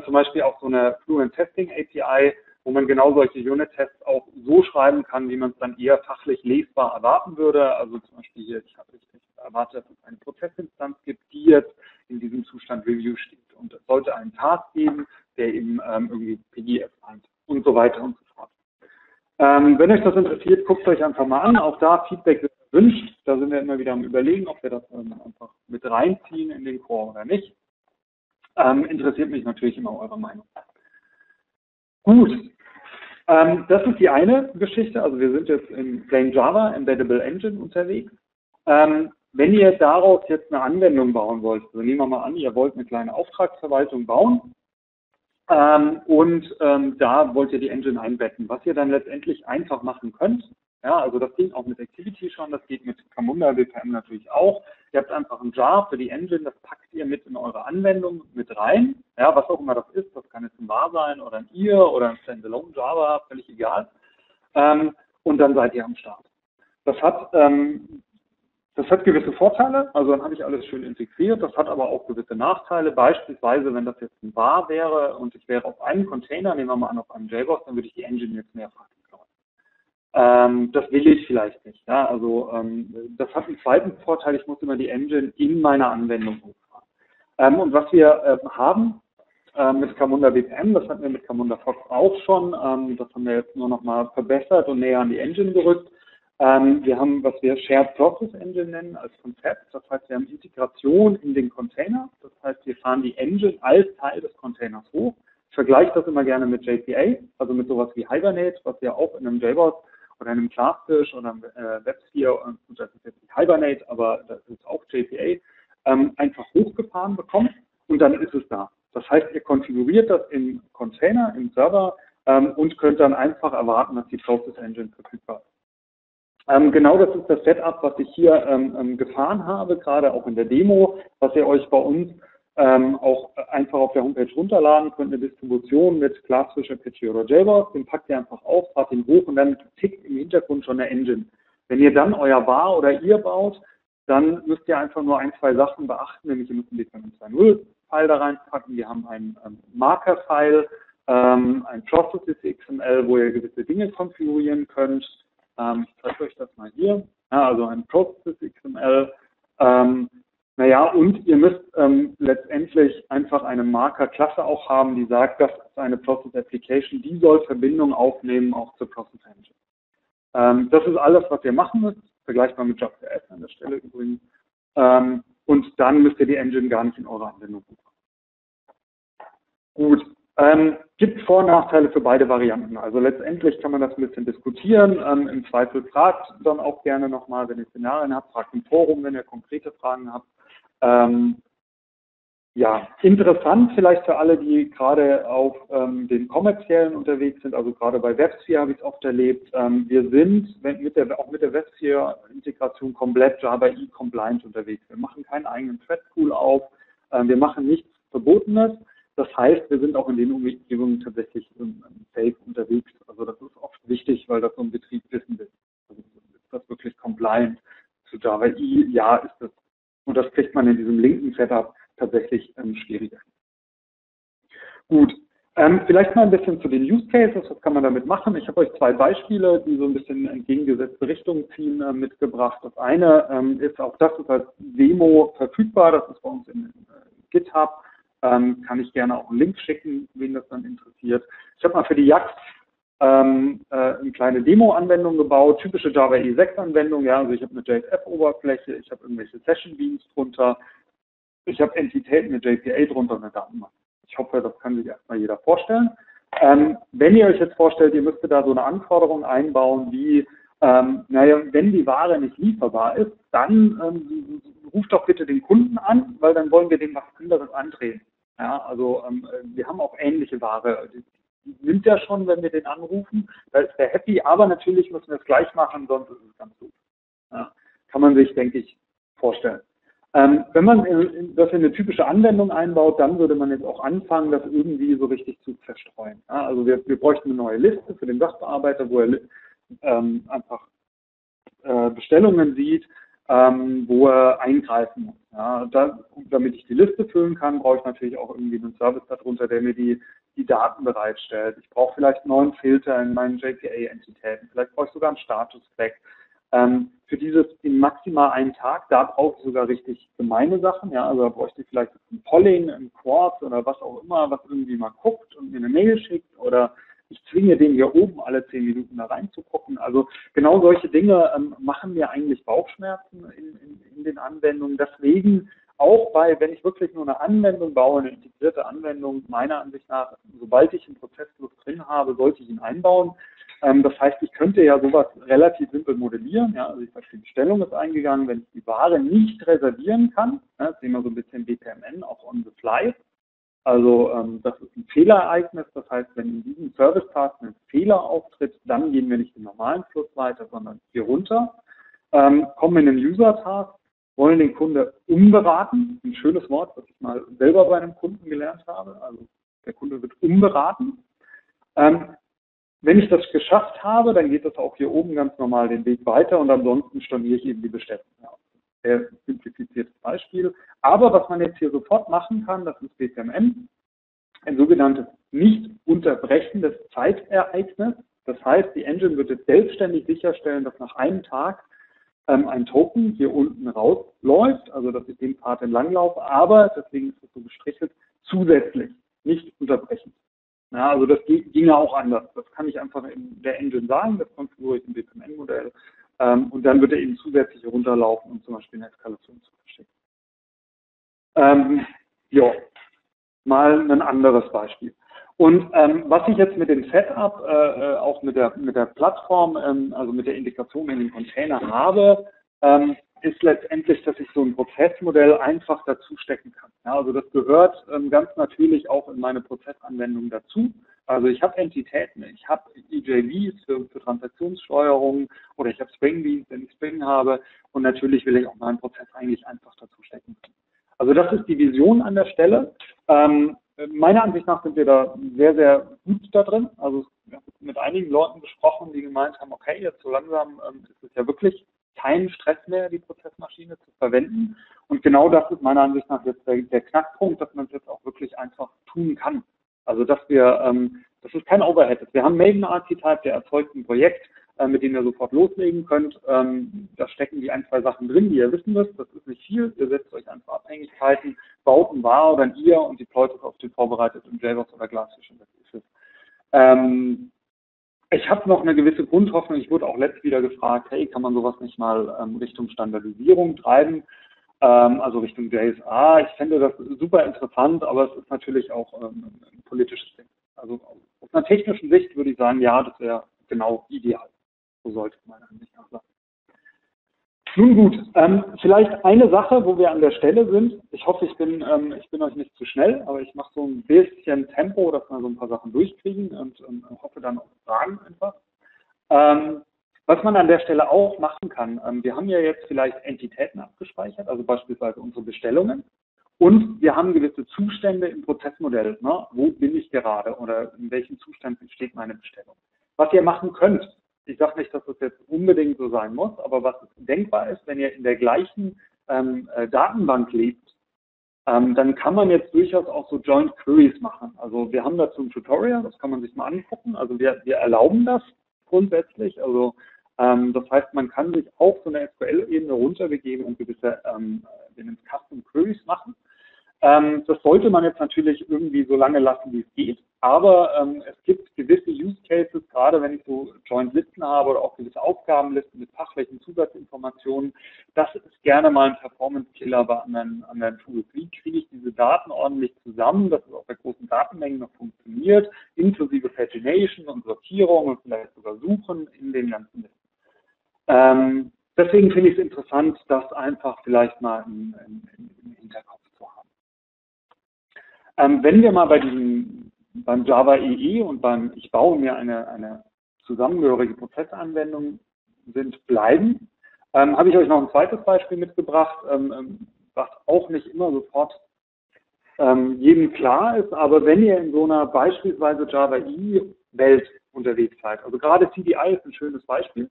zum Beispiel auch so eine Fluent Testing API, wo man genau solche Unit-Tests auch so schreiben kann, wie man es dann eher fachlich lesbar erwarten würde. Also zum Beispiel hier, ich erwarte, dass es eine Prozessinstanz gibt, die jetzt in diesem Zustand Review steht. Und es sollte einen Task geben, der eben irgendwie PDF meint und so weiter und so fort. Wenn euch das interessiert, guckt euch einfach mal an. Auch da Feedback wird gewünscht. Da sind wir immer wieder am Überlegen, ob wir das einfach mit reinziehen in den Core oder nicht. Interessiert mich natürlich immer eure Meinung. Gut, das ist die eine Geschichte, also wir sind jetzt in Plain Java Embeddable Engine unterwegs. Wenn ihr daraus jetzt eine Anwendung bauen wollt, also nehmen wir mal an, ihr wollt eine kleine Auftragsverwaltung bauen und da wollt ihr die Engine einbetten, was ihr dann letztendlich einfach machen könnt. Ja, also das ging auch mit Activiti schon, das geht mit Camunda BPM natürlich auch. Ihr habt einfach ein Jar für die Engine, das packt ihr mit in eure Anwendung mit rein. Ja, was auch immer das ist, das kann jetzt ein Var sein oder ein IR oder ein Standalone Java, völlig egal. Und dann seid ihr am Start. Das hat gewisse Vorteile, also dann habe ich alles schön integriert, das hat aber auch gewisse Nachteile, beispielsweise wenn das jetzt ein Var wäre und ich wäre auf einem Container, nehmen wir mal an auf einem JBoss, dann würde ich die Engine jetzt mehrfach. Das will ich vielleicht nicht. Ja? Also das hat einen zweiten Vorteil, ich muss immer die Engine in meiner Anwendung hochfahren. Und was wir haben mit Camunda BPM, das hatten wir mit Camunda Fox auch schon, das haben wir jetzt nur noch mal verbessert und näher an die Engine gerückt. Wir haben, was wir Shared Process Engine nennen als Konzept, das heißt, wir haben Integration in den Container, das heißt, wir fahren die Engine als Teil des Containers hoch. Ich vergleiche das immer gerne mit JPA, also mit sowas wie Hibernate, was wir auch in einem JBoss oder einem Glassfish oder einem WebSphere, und das ist jetzt nicht Hibernate, aber das ist auch JPA, einfach hochgefahren bekommt und dann ist es da. Das heißt, ihr konfiguriert das im Container, im Server und könnt dann einfach erwarten, dass die Process Engine verfügbar ist. Genau das ist das Setup, was ich hier gefahren habe, gerade auch in der Demo, was ihr euch bei uns auch einfach auf der Homepage runterladen könnt, eine Distribution mit Glassfish, Apache oder JBoss, den packt ihr einfach auf, fahrt ihn hoch und dann tickt im Hintergrund schon eine Engine. Wenn ihr dann euer Var oder IR baut, dann müsst ihr einfach nur ein, zwei Sachen beachten, nämlich ihr müsst einen BPMN 2.0-File da reinpacken, wir haben einen Marker-File, ein Processes XML, wo ihr gewisse Dinge konfigurieren könnt. Ich zeige euch das mal hier. Ja, also ein Processes XML. Naja, und ihr müsst letztendlich einfach eine Marker-Klasse auch haben, die sagt, das ist eine Process Application, die soll Verbindung aufnehmen auch zur Process Engine. Das ist alles, was ihr machen müsst, vergleichbar mit JavaS an der Stelle übrigens. Und dann müsst ihr die Engine gar nicht in eurer Anwendung buchen. Gut, gibt Vor- und Nachteile für beide Varianten. Also letztendlich kann man das ein bisschen diskutieren. Im Zweifel fragt dann auch gerne nochmal, wenn ihr Szenarien habt, fragt im Forum, wenn ihr konkrete Fragen habt. Ja, interessant vielleicht für alle, die gerade auf den kommerziellen unterwegs sind, also gerade bei WebSphere habe ich es oft erlebt, wir sind auch mit der WebSphere-Integration komplett Java EE compliant unterwegs. Wir machen keinen eigenen Thread-Pool auf, wir machen nichts Verbotenes, das heißt, wir sind auch in den Umgebungen tatsächlich safe unterwegs. Also das ist oft wichtig, weil das so ein Betrieb wissen will. Also ist das wirklich compliant zu Java EE? Ja, ist das. Und das kriegt man in diesem linken Setup tatsächlich schwieriger. Gut, vielleicht mal ein bisschen zu den Use Cases, was kann man damit machen? Ich habe euch zwei Beispiele, die so ein bisschen entgegengesetzte Richtungen ziehen, mitgebracht. Das eine ist, auch das ist als Demo verfügbar, das ist bei uns in GitHub, kann ich gerne auch einen Link schicken, wen das dann interessiert. Ich habe mal für die JAX eine kleine Demo-Anwendung gebaut, typische Java EE 6-Anwendung, ja, also ich habe eine JSF-Oberfläche, ich habe irgendwelche Session-Beams drunter, ich habe Entitäten mit JPA drunter und eine Datenbank. Ich hoffe, das kann sich erstmal jeder vorstellen. Wenn ihr euch jetzt vorstellt, ihr müsstet da so eine Anforderung einbauen, wie, naja, wenn die Ware nicht lieferbar ist, dann ruft doch bitte den Kunden an, weil dann wollen wir dem was anderes andrehen. Ja, also wir haben auch ähnliche Ware, die nimmt ja schon, wenn wir den anrufen, da ist der happy, aber natürlich müssen wir es gleich machen, sonst ist es ganz gut. Ja, kann man sich, denke ich, vorstellen. Wenn man das in eine typische Anwendung einbaut, dann würde man jetzt auch anfangen, das irgendwie so richtig zu zerstreuen. Ja, also wir bräuchten eine neue Liste für den Sachbearbeiter, wo er einfach Bestellungen sieht, wo er eingreifen muss. Ja, damit ich die Liste füllen kann, brauche ich natürlich auch irgendwie einen Service darunter, der mir die Daten bereitstellt. Ich brauche vielleicht einen neuen Filter in meinen JPA-Entitäten, vielleicht brauche ich sogar einen Status-Flag. Für dieses in maximal einen Tag, da brauche ich sogar richtig gemeine Sachen, ja, also da bräuchte ich vielleicht ein Polling, ein Quartz oder was auch immer, was irgendwie mal guckt und mir eine Mail schickt oder ich zwinge den hier oben alle 10 Minuten da reinzugucken. Also genau solche Dinge machen mir eigentlich Bauchschmerzen in den Anwendungen. Deswegen auch bei, wenn ich wirklich nur eine Anwendung baue, eine integrierte Anwendung, meiner Ansicht nach, sobald ich einen Prozessfluss drin habe, sollte ich ihn einbauen. Das heißt, ich könnte ja sowas relativ simpel modellieren. Ja, also ich sage, die Bestellung ist eingegangen, wenn ich die Ware nicht reservieren kann. Ja, das sehen wir so ein bisschen BPMN, auch on the fly. Also das ist ein Fehlerereignis. Das heißt, wenn in diesem Service-Task ein Fehler auftritt, dann gehen wir nicht den normalen Fluss weiter, sondern hier runter. Kommen in den User-Task, wollen den Kunde umberaten. Ein schönes Wort, was ich mal selber bei einem Kunden gelernt habe. Also der Kunde wird umberaten. Wenn ich das geschafft habe, dann geht das auch hier oben ganz normal den Weg weiter und ansonsten storniere ich eben die Bestellung. Ja, sehr simplifiziertes Beispiel. Aber was man jetzt hier sofort machen kann, das ist BPMN, ein sogenanntes Nicht-Unterbrechen des Zeitereignis. Das heißt, die Engine wird jetzt selbstständig sicherstellen, dass nach einem Tag ein Token hier unten rausläuft, also dass ich den Pfad entlang laufe, aber, deswegen ist es so gestrichelt, zusätzlich, nicht unterbrechen. Ja, also das ginge auch anders. Das kann ich einfach in der Engine sagen, das konfiguriere ich im BPMN-Modell und dann wird er eben zusätzlich runterlaufen, um zum Beispiel eine Eskalation zu verschicken. Ja, mal ein anderes Beispiel. Und was ich jetzt mit dem Setup, auch mit der Plattform, also mit der Integration in den Container habe, ist letztendlich, dass ich so ein Prozessmodell einfach dazu stecken kann. Ja, also das gehört ganz natürlich auch in meine Prozessanwendung dazu. Also ich habe Entitäten, ich habe EJVs für Transaktionssteuerung oder ich habe Spring Beans, wenn ich Spring habe und natürlich will ich auch meinen Prozess eigentlich einfach dazu stecken können. Also das ist die Vision an der Stelle. Meiner Ansicht nach sind wir da sehr, sehr gut da drin. Also ich habe mit einigen Leuten gesprochen, die gemeint haben, okay, jetzt so langsam ist es ja wirklich keinen Stress mehr, die Prozessmaschine zu verwenden. Und genau das ist meiner Ansicht nach jetzt der Knackpunkt, dass man es jetzt auch wirklich einfach tun kann. Also Also dass wir, dass es kein Overhead ist. Wir haben Maven-Archetype, der erzeugt ein Projekt, mit dem ihr sofort loslegen könnt. Da stecken die ein, zwei Sachen drin, die ihr wissen müsst. Das ist nicht viel. Ihr setzt euch einfach Abhängigkeiten, baut ein Var oder ein IR und deployt es auf den vorbereiteten JBoss oder Glassfish. Ich habe noch eine gewisse Grundhoffnung. Ich wurde auch letztens wieder gefragt, hey, kann man sowas nicht mal Richtung Standardisierung treiben? Also Richtung JSA. Ich fände das super interessant, aber es ist natürlich auch ein politisches Ding. Also aus einer technischen Sicht würde ich sagen, ja, das wäre genau ideal. So sollte man eigentlich auch sagen. Nun gut, vielleicht eine Sache, wo wir an der Stelle sind. Ich hoffe, ich bin euch nicht zu schnell, aber ich mache so ein bisschen Tempo, dass wir so ein paar Sachen durchkriegen und hoffe dann auf Fragen einfach. Was man an der Stelle auch machen kann, wir haben ja jetzt vielleicht Entitäten abgespeichert, also beispielsweise unsere Bestellungen, und wir haben gewisse Zustände im Prozessmodell, ne? Wo bin ich gerade oder in welchem Zustand steht meine Bestellung. Was ihr machen könnt, ich sage nicht, dass das jetzt unbedingt so sein muss, aber was denkbar ist, wenn ihr in der gleichen Datenbank lebt, dann kann man jetzt durchaus auch so Joint Queries machen. Also wir haben dazu ein Tutorial, das kann man sich mal angucken, also wir erlauben das grundsätzlich, also das heißt, man kann sich auch von der SQL-Ebene runterbegeben und gewisse Custom Queries machen. Das sollte man jetzt natürlich irgendwie so lange lassen, wie es geht, aber es gibt gewisse Use Cases, gerade wenn ich so Joint Listen habe oder auch gewisse Aufgabenlisten mit fachlichen Zusatzinformationen, das ist gerne mal ein Performance-Killer bei anderen Tools. Wie kriege ich diese Daten ordentlich zusammen, dass es auch bei großen Datenmengen noch funktioniert, inklusive Pagination und Sortierung und vielleicht sogar Suchen in den ganzen Listen. Deswegen finde ich es interessant, das einfach vielleicht mal im Hinterkopf zu haben. Wenn wir mal beim Java EE und beim Ich baue mir eine zusammengehörige Prozessanwendung sind bleiben, habe ich euch noch ein zweites Beispiel mitgebracht, was auch nicht immer sofort jedem klar ist, aber wenn ihr in so einer beispielsweise Java EE Welt unterwegs seid, also gerade CDI ist ein schönes Beispiel,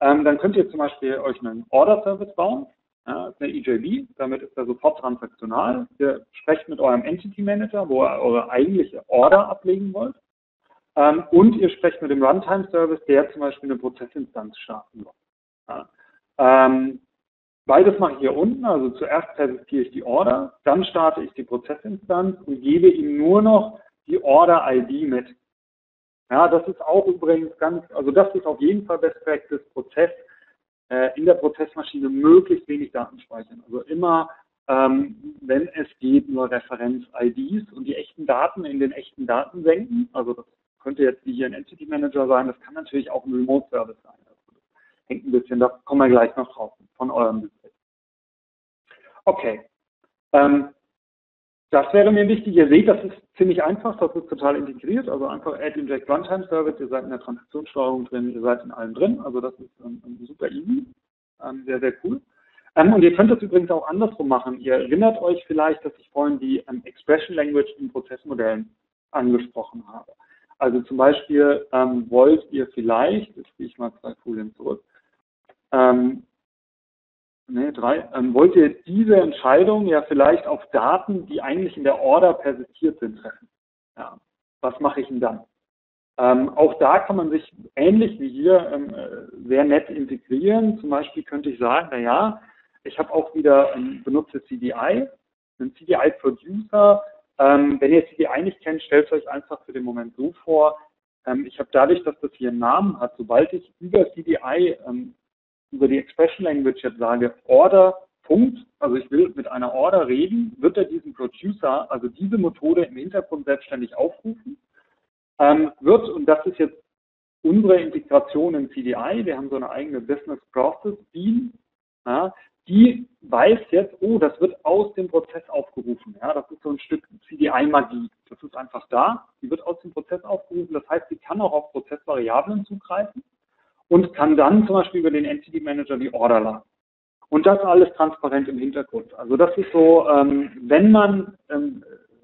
dann könnt ihr zum Beispiel euch einen Order-Service bauen, das ist eine EJB, damit ist er sofort transaktional. Ihr sprecht mit eurem Entity-Manager, wo ihr eure eigentliche Order ablegen wollt. Und ihr sprecht mit dem Runtime-Service, der zum Beispiel eine Prozessinstanz starten soll. Beides mache ich hier unten, also zuerst persistiere ich die Order, dann starte ich die Prozessinstanz und gebe ihm nur noch die Order-ID mit. Ja, das ist auch übrigens also das ist auf jeden Fall Best Practice, in der Prozessmaschine möglichst wenig Daten speichern. Also immer, wenn es geht, nur Referenz-IDs und die echten Daten in den echten Datensenken. Also das könnte jetzt wie hier ein Entity Manager sein, das kann natürlich auch ein Remote Service sein. Also das hängt ein bisschen, da kommen wir gleich noch drauf, von eurem Business. Okay. Das wäre mir wichtig. Ihr seht, das ist ziemlich einfach, das ist total integriert. Also einfach Add Inject Runtime Service, ihr seid in der Transaktionssteuerung drin, ihr seid in allem drin. Also das ist super easy, sehr, sehr cool. Und ihr könnt das übrigens auch andersrum machen. Ihr erinnert euch vielleicht, dass ich vorhin die Expression Language in Prozessmodellen angesprochen habe. Also zum Beispiel wollt ihr vielleicht, jetzt gehe ich mal 2 Folien zurück, wollt ihr diese Entscheidung ja vielleicht auf Daten, die eigentlich in der Order persistiert sind, treffen? Ja. Was mache ich denn dann? Auch da kann man sich ähnlich wie hier sehr nett integrieren. Zum Beispiel könnte ich sagen, naja, ich habe auch wieder benutze CDI, einen CDI-Producer. Wenn ihr CDI nicht kennt, stellt es euch einfach für den Moment so vor, ich habe dadurch, dass das hier einen Namen hat, sobald ich über CDI über die Expression Language jetzt sage, Order, Punkt, also ich will mit einer Order reden, wird er diesen Producer, also diese Methode im Hintergrund selbstständig aufrufen, und das ist jetzt unsere Integration in CDI, wir haben so eine eigene Business Process Bean, ja, die weiß jetzt, oh, das wird aus dem Prozess aufgerufen, ja, das ist so ein Stück CDI-Magie, das ist einfach da, die wird aus dem Prozess aufgerufen, das heißt, sie kann auch auf Prozessvariablen zugreifen, und kann dann zum Beispiel über den Entity Manager die Order laden. Und das alles transparent im Hintergrund. Also das ist so, wenn man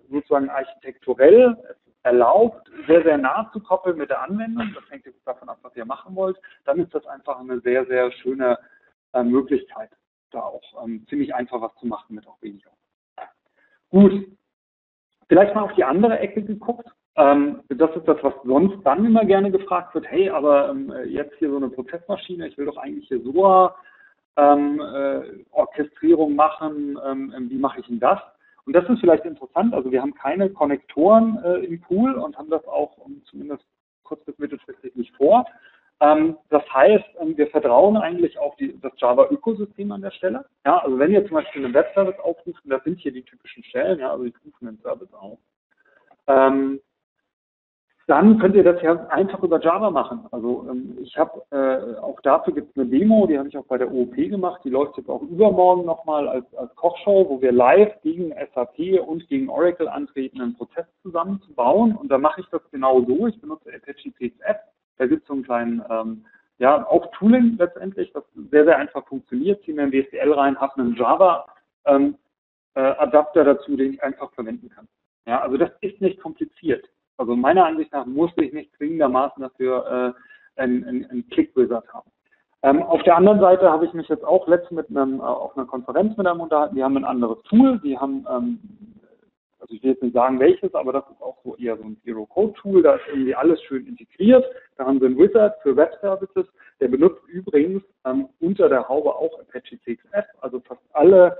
sozusagen architekturell es erlaubt, sehr, sehr nah zu koppeln mit der Anwendung, das hängt jetzt davon ab, was ihr machen wollt, dann ist das einfach eine sehr, sehr schöne Möglichkeit, da auch ziemlich einfach was zu machen mit auch weniger. Gut, Vielleicht mal auf die andere Ecke geguckt. Das ist das, was sonst dann immer gerne gefragt wird. Hey, aber jetzt hier so eine Prozessmaschine, ich will doch eigentlich hier so Orchestrierung machen. Wie mache ich denn das? Und das ist vielleicht interessant. Also wir haben keine Konnektoren im Pool und haben das auch zumindest kurz- bis mittelfristig nicht vor. Das heißt, wir vertrauen eigentlich auf das Java-Ökosystem an der Stelle. Ja, also wenn ihr zum Beispiel einen Web-Service aufruft, und das sind hier die typischen Stellen, ja, also ich rufe einen Service auf, dann könnt ihr das ja einfach über Java machen. Also ich habe, auch dafür gibt es eine Demo, die habe ich auch bei der OOP gemacht, die läuft jetzt auch übermorgen nochmal als Kochshow, wo wir live gegen SAP und gegen Oracle antreten, einen Prozess zusammenzubauen. Und da mache ich das genau so, ich benutze Apache CXF. Da gibt es so einen kleinen, ja, auch Tooling letztendlich, das sehr, sehr einfach funktioniert. Ziehen wir ein WSDL rein, habe einen Java-Adapter dazu, den ich einfach verwenden kann. Ja, also das ist nicht kompliziert. Also meiner Ansicht nach muss ich nicht zwingendermaßen dafür einen Click-Wizard haben. Auf der anderen Seite habe ich mich jetzt auch letztens auf einer Konferenz mit einem unterhalten. Die haben ein anderes Tool, die haben, also ich will jetzt nicht sagen welches, aber das ist auch so eher so ein Zero-Code-Tool, da ist irgendwie alles schön integriert. Da haben sie einen Wizard für Web-Services, der benutzt übrigens unter der Haube auch Apache CXF, also fast alle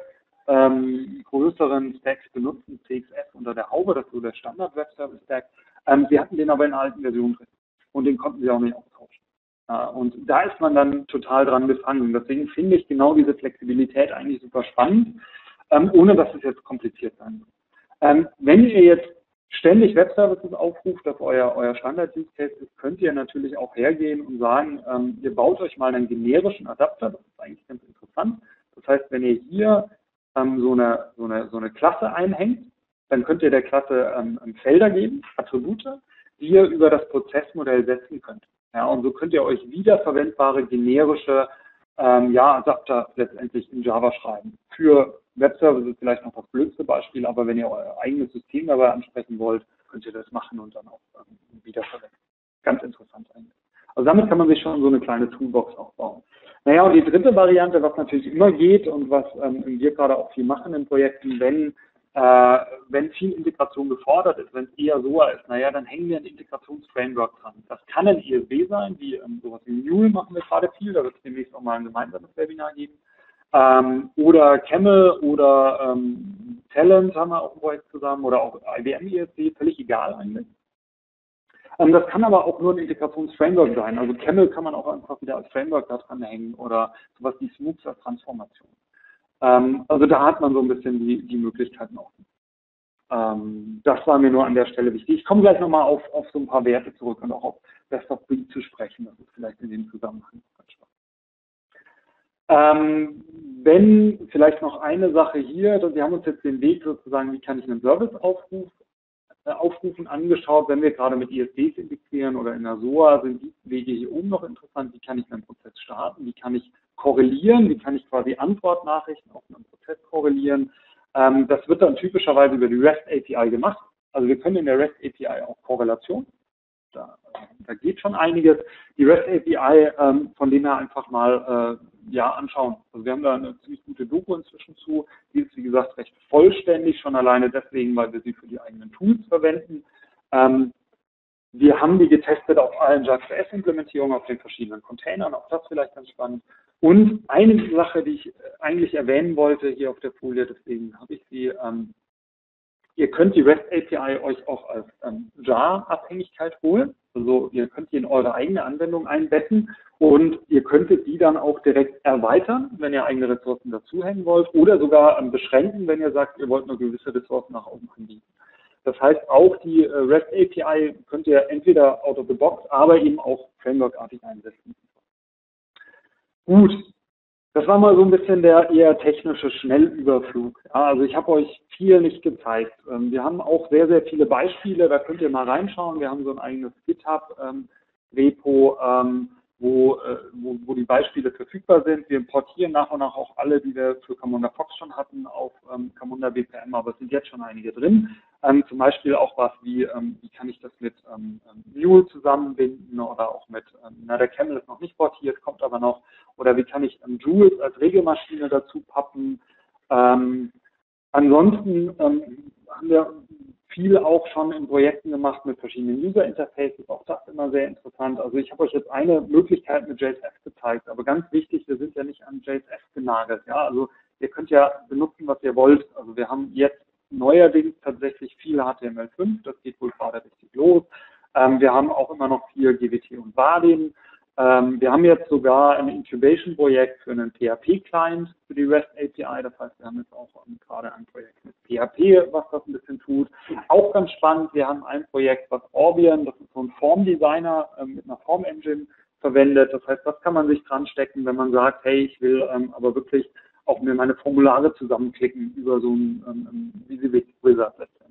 größeren Stacks benutzen CXF unter der Haube, das ist so der Standard-Web-Service-Stack. Sie hatten den aber in einer alten Version drin und den konnten sie auch nicht austauschen. Und da ist man dann total dran gefangen. Deswegen finde ich genau diese Flexibilität eigentlich super spannend, ohne dass es jetzt kompliziert sein wird. Wenn ihr jetzt ständig Web-Services aufruft, dass euer Standard-Use-Case ist, könnt ihr natürlich auch hergehen und sagen, ihr baut euch mal einen generischen Adapter, das ist eigentlich ganz interessant. Das heißt, wenn ihr hier so eine Klasse einhängt, dann könnt ihr der Klasse Felder geben, Attribute, die ihr über das Prozessmodell setzen könnt. Ja, und so könnt ihr euch wiederverwendbare generische Adapter letztendlich in Java schreiben. Für Web-Services ist vielleicht noch das blödste Beispiel, aber wenn ihr euer eigenes System dabei ansprechen wollt, könnt ihr das machen und dann auch wiederverwenden. Ganz interessant eigentlich. Also damit kann man sich schon so eine kleine Toolbox aufbauen. Naja, und die dritte Variante, was natürlich immer geht und was wir gerade auch viel machen in Projekten, wenn viel Integration gefordert ist, wenn es eher so ist, naja, dann hängen wir ein Integrationsframework dran. Das kann ein ISW sein, wie sowas wie Mule machen wir gerade viel, da wird es demnächst auch mal ein gemeinsames Webinar geben. Oder Camel oder Talent haben wir auch ein Projekt zusammen oder auch IBM ISW, völlig egal eigentlich. Das kann aber auch nur ein Integrationsframework sein. Also Camel kann man auch einfach wieder als Framework da dran hängen oder sowas wie Smooks als Transformation. Also da hat man so ein bisschen die Möglichkeiten offen. Das war mir nur an der Stelle wichtig. Ich komme gleich nochmal auf so ein paar Werte zurück und auch auf Best of Breed zu sprechen. Das ist vielleicht in dem Zusammenhang ganz spannend. Wenn vielleicht noch eine Sache hier, wir haben uns jetzt den Weg sozusagen, wie kann ich einen Service aufrufen, angeschaut, wenn wir gerade mit ISVs integrieren oder in der SOA, sind die Wege hier oben noch interessant, wie kann ich einen Prozess starten, wie kann ich korrelieren, wie kann ich quasi Antwortnachrichten auf einen Prozess korrelieren. Das wird dann typischerweise über die REST API gemacht, also wir können in der REST API auch Korrelation. Da geht schon einiges. Die REST API von dem her einfach mal anschauen. Also wir haben da eine ziemlich gute Doku inzwischen zu. Die ist, wie gesagt, recht vollständig, schon alleine deswegen, weil wir sie für die eigenen Tools verwenden. Wir haben die getestet auf allen JAX-Implementierungen, auf den verschiedenen Containern, auch das vielleicht ganz spannend. Und eine Sache, die ich eigentlich erwähnen wollte hier auf der Folie, deswegen habe ich sie. Ihr könnt die REST API euch auch als JAR-Abhängigkeit holen. Also ihr könnt die in eure eigene Anwendung einbetten und ihr könntet die dann auch direkt erweitern, wenn ihr eigene Ressourcen dazuhängen wollt oder sogar beschränken, wenn ihr sagt, ihr wollt nur gewisse Ressourcen nach oben anbieten. Das heißt, auch die REST API könnt ihr entweder out of the box, aber eben auch frameworkartig einsetzen. Gut. Das war mal so ein bisschen der eher technische Schnellüberflug. Also ich habe euch viel nicht gezeigt. Wir haben auch sehr, sehr viele Beispiele, da könnt ihr mal reinschauen. Wir haben so ein eigenes GitHub-Repo, wo die Beispiele verfügbar sind. Wir importieren nach und nach auch alle, die wir für Camunda Fox schon hatten, auf Camunda BPM, aber es sind jetzt schon einige drin. Zum Beispiel auch was wie, wie kann ich das mit Mule zusammenbinden oder auch mit, der Camel ist noch nicht portiert, kommt aber noch, oder wie kann ich Jules als Regelmaschine dazu pappen. Ansonsten haben wir viel auch schon in Projekten gemacht mit verschiedenen User-Interfaces, auch das immer sehr interessant. Also ich habe euch jetzt eine Möglichkeit mit JSF gezeigt, aber ganz wichtig, wir sind ja nicht an JSF genagelt. Ja? Also ihr könnt ja benutzen, was ihr wollt. Also wir haben jetzt neuerdings tatsächlich viel HTML5, das geht wohl gerade richtig los. Wir haben auch immer noch viel GWT und Vardin. Wir haben jetzt sogar ein Incubation-Projekt für einen PHP-Client für die REST API. Das heißt, wir haben jetzt auch gerade ein Projekt mit PHP, was das ein bisschen tut. Auch ganz spannend, wir haben ein Projekt, was Orbian, das ist so ein Form-Designer mit einer Form-Engine verwendet. Das heißt, das kann man sich dran stecken, wenn man sagt, hey, ich will aber wirklich auch mir meine Formulare zusammenklicken über so einen Visivik-Wizard letztendlich.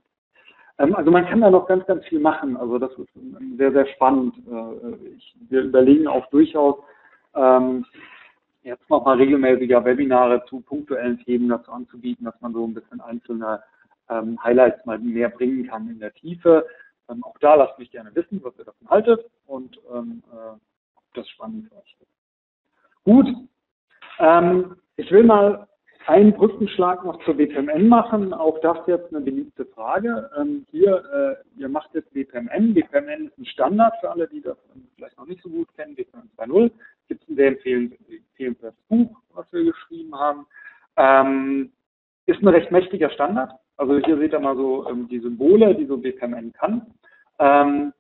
Also man kann da noch ganz, ganz viel machen. Also das ist sehr, sehr spannend. Wir überlegen auch durchaus jetzt nochmal regelmäßiger Webinare zu punktuellen Themen dazu anzubieten, dass man so ein bisschen einzelne Highlights mal mehr bringen kann in der Tiefe. Auch da lasst mich gerne wissen, was ihr davon haltet und ob das spannend für euch ist. Gut, ich will mal einen Brückenschlag noch zur BPMN machen, auch das jetzt eine beliebte Frage. Ihr macht jetzt BPMN. BPMN ist ein Standard für alle, die das vielleicht noch nicht so gut kennen. BPMN 2.0 gibt es ein sehr empfehlenswertes Buch, was wir geschrieben haben. Ist ein recht mächtiger Standard. Also hier seht ihr mal so die Symbole, die so BPMN kann.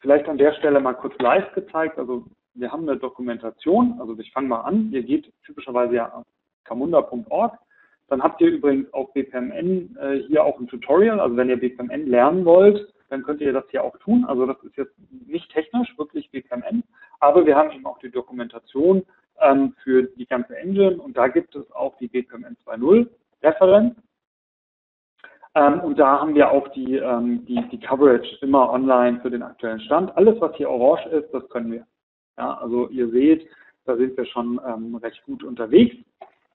Vielleicht an der Stelle mal kurz live gezeigt. Also wir haben eine Dokumentation. Also ich fange mal an. Ihr geht typischerweise ja ab camunda.org. Dann habt ihr übrigens auf BPMN hier auch ein Tutorial. Also wenn ihr BPMN lernen wollt, dann könnt ihr das hier auch tun. Also das ist jetzt nicht technisch, wirklich BPMN. Aber wir haben eben auch die Dokumentation für die ganze Engine. Und da gibt es auch die BPMN 2.0 Referenz. Und da haben wir auch die Coverage immer online für den aktuellen Stand. Alles, was hier orange ist, das können wir. Ja, also ihr seht, da sind wir schon recht gut unterwegs.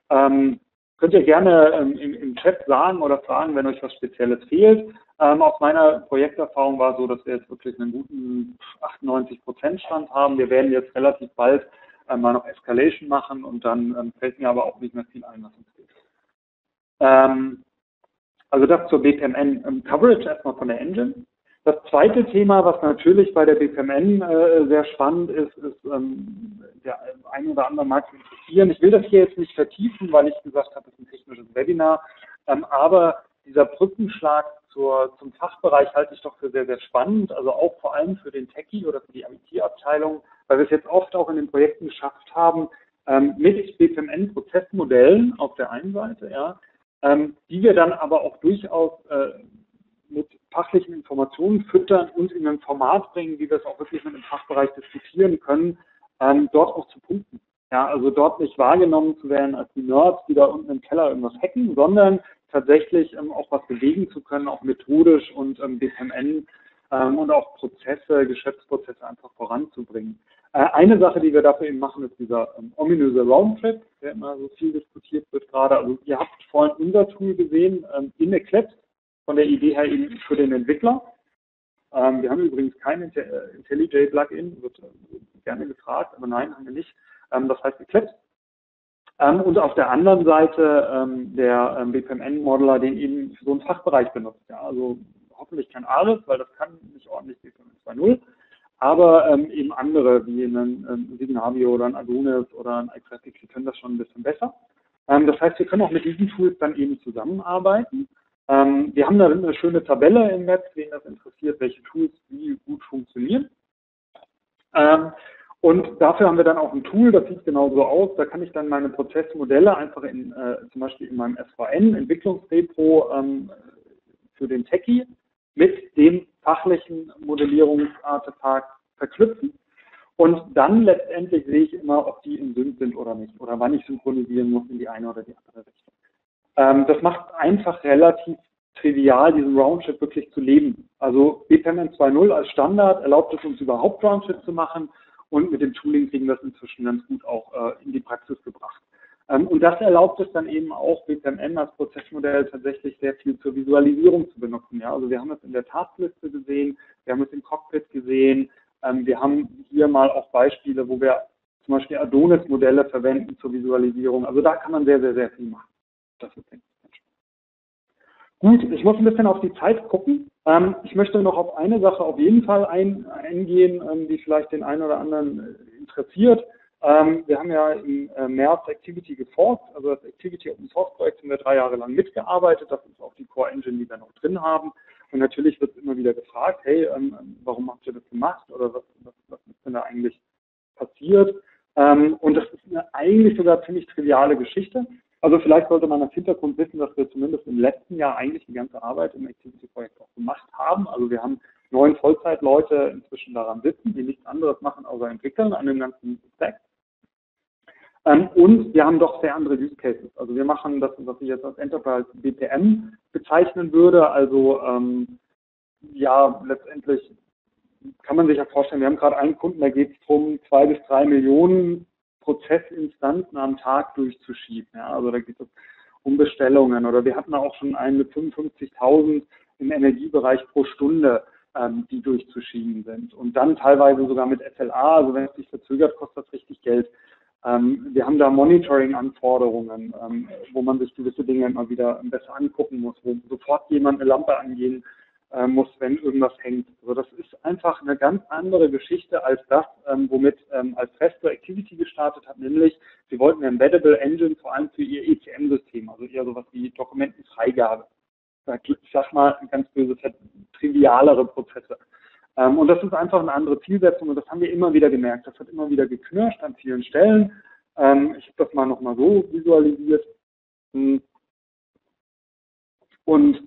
Könnt ihr gerne im Chat sagen oder fragen, wenn euch was Spezielles fehlt. Aus meiner Projekterfahrung war so, dass wir jetzt wirklich einen guten 98% Stand haben. Wir werden jetzt relativ bald mal noch Escalation machen und dann fällt mir aber auch nicht mehr viel ein, was uns fehlt. Also das zur BPMN Coverage erstmal von der Engine. Das zweite Thema, was natürlich bei der BPMN sehr spannend ist, ist der ein oder andere mag es interessieren. Ich will das hier jetzt nicht vertiefen, weil ich gesagt habe, es ist ein technisches Webinar. Aber dieser Brückenschlag zum Fachbereich halte ich doch für sehr, sehr spannend. Also auch vor allem für den Techie oder für die IT-Abteilung, weil wir es jetzt oft auch in den Projekten geschafft haben, mit BPMN-Prozessmodellen auf der einen Seite, ja, die wir dann aber auch durchaus mit fachlichen Informationen füttern und in ein Format bringen, wie wir es auch wirklich mit dem Fachbereich diskutieren können, dort auch zu punkten. Ja, also dort nicht wahrgenommen zu werden als die Nerds, die da unten im Keller irgendwas hacken, sondern tatsächlich auch was bewegen zu können, auch methodisch und BPMN und auch Prozesse, Geschäftsprozesse einfach voranzubringen. Eine Sache, die wir dafür eben machen, ist dieser ominöse Roundtrip, der immer so viel diskutiert wird gerade. Also ihr habt vorhin unser Tool gesehen, in Eclipse, von der Idee her eben für den Entwickler. Wir haben übrigens kein IntelliJ-Plugin, wird gerne gefragt, aber nein, haben wir nicht. Das heißt Eclipse. Und auf der anderen Seite der BPMN-Modeler, den eben für so einen Fachbereich benutzt. Ja, also hoffentlich kein ARIS, weil das kann nicht ordentlich BPMN 2.0, aber eben andere wie ein Signavio oder ein Adonis oder ein Activiti, die können das schon ein bisschen besser. Das heißt, wir können auch mit diesen Tools dann eben zusammenarbeiten. Wir haben da eine schöne Tabelle im Web, wen das interessiert, welche Tools wie gut funktionieren. Und dafür haben wir dann auch ein Tool, das sieht genauso aus. Da kann ich dann meine Prozessmodelle einfach in, zum Beispiel in meinem SVN, Entwicklungsdepot für den Techie mit dem fachlichen Modellierungsartefakt verknüpfen. Und dann letztendlich sehe ich immer, ob die in Sync sind oder nicht oder wann ich synchronisieren muss in die eine oder die andere Richtung. Das macht einfach relativ trivial, diesen Roundtrip wirklich zu leben. Also BPMN 2.0 als Standard erlaubt es uns überhaupt Roundtrip zu machen und mit dem Tooling kriegen wir es inzwischen ganz gut auch in die Praxis gebracht. Und das erlaubt es dann eben auch, BPMN als Prozessmodell tatsächlich sehr viel zur Visualisierung zu benutzen. Ja, also wir haben es in der Taskliste gesehen, wir haben es im Cockpit gesehen, wir haben hier mal auch Beispiele, wo wir zum Beispiel Adonis-Modelle verwenden zur Visualisierung. Also da kann man sehr, sehr, sehr viel machen. Gut, ich muss ein bisschen auf die Zeit gucken. Ich möchte noch auf eine Sache auf jeden Fall eingehen, die vielleicht den einen oder anderen interessiert. Wir haben ja im März Activiti geforkt, also das Activiti Open Source Projekt haben wir 3 Jahre lang mitgearbeitet. Das ist auch die Core Engine, die wir noch drin haben. Und natürlich wird immer wieder gefragt, hey, warum habt ihr das gemacht oder was ist denn da eigentlich passiert? Und das ist eine eigentlich sogar ziemlich triviale Geschichte. Also vielleicht sollte man als Hintergrund wissen, dass wir zumindest im letzten Jahr eigentlich die ganze Arbeit im Activity-Projekt auch gemacht haben. Also wir haben 9 Vollzeitleute inzwischen daran sitzen, die nichts anderes machen, außer entwickeln an dem ganzen Stack. Und wir haben doch sehr andere Use Cases. Also wir machen das, was ich jetzt als Enterprise BPM bezeichnen würde. Also ja, letztendlich kann man sich ja vorstellen, wir haben gerade einen Kunden, da geht es darum, 2 bis 3 Millionen Prozessinstanzen am Tag durchzuschieben. Ja, also da geht es um Bestellungen oder wir hatten auch schon einen mit 55.000 im Energiebereich pro Stunde, die durchzuschieben sind. Und dann teilweise sogar mit SLA, also wenn es sich verzögert, kostet das richtig Geld. Wir haben da Monitoring-Anforderungen, wo man sich gewisse Dinge immer wieder besser angucken muss, wo sofort jemand eine Lampe angehen muss, wenn irgendwas hängt. Also das ist einfach eine ganz andere Geschichte als das, womit als Resto Activiti gestartet hat, nämlich sie wollten eine Embeddable Engine vor allem für ihr ECM-System, also eher sowas wie Dokumentenfreigabe. Ich sag mal, ganz böse, trivialere Prozesse. Und das ist einfach eine andere Zielsetzung und das haben wir immer wieder gemerkt. Das hat immer wieder geknirscht an vielen Stellen. Ich habe das mal nochmal so visualisiert. Und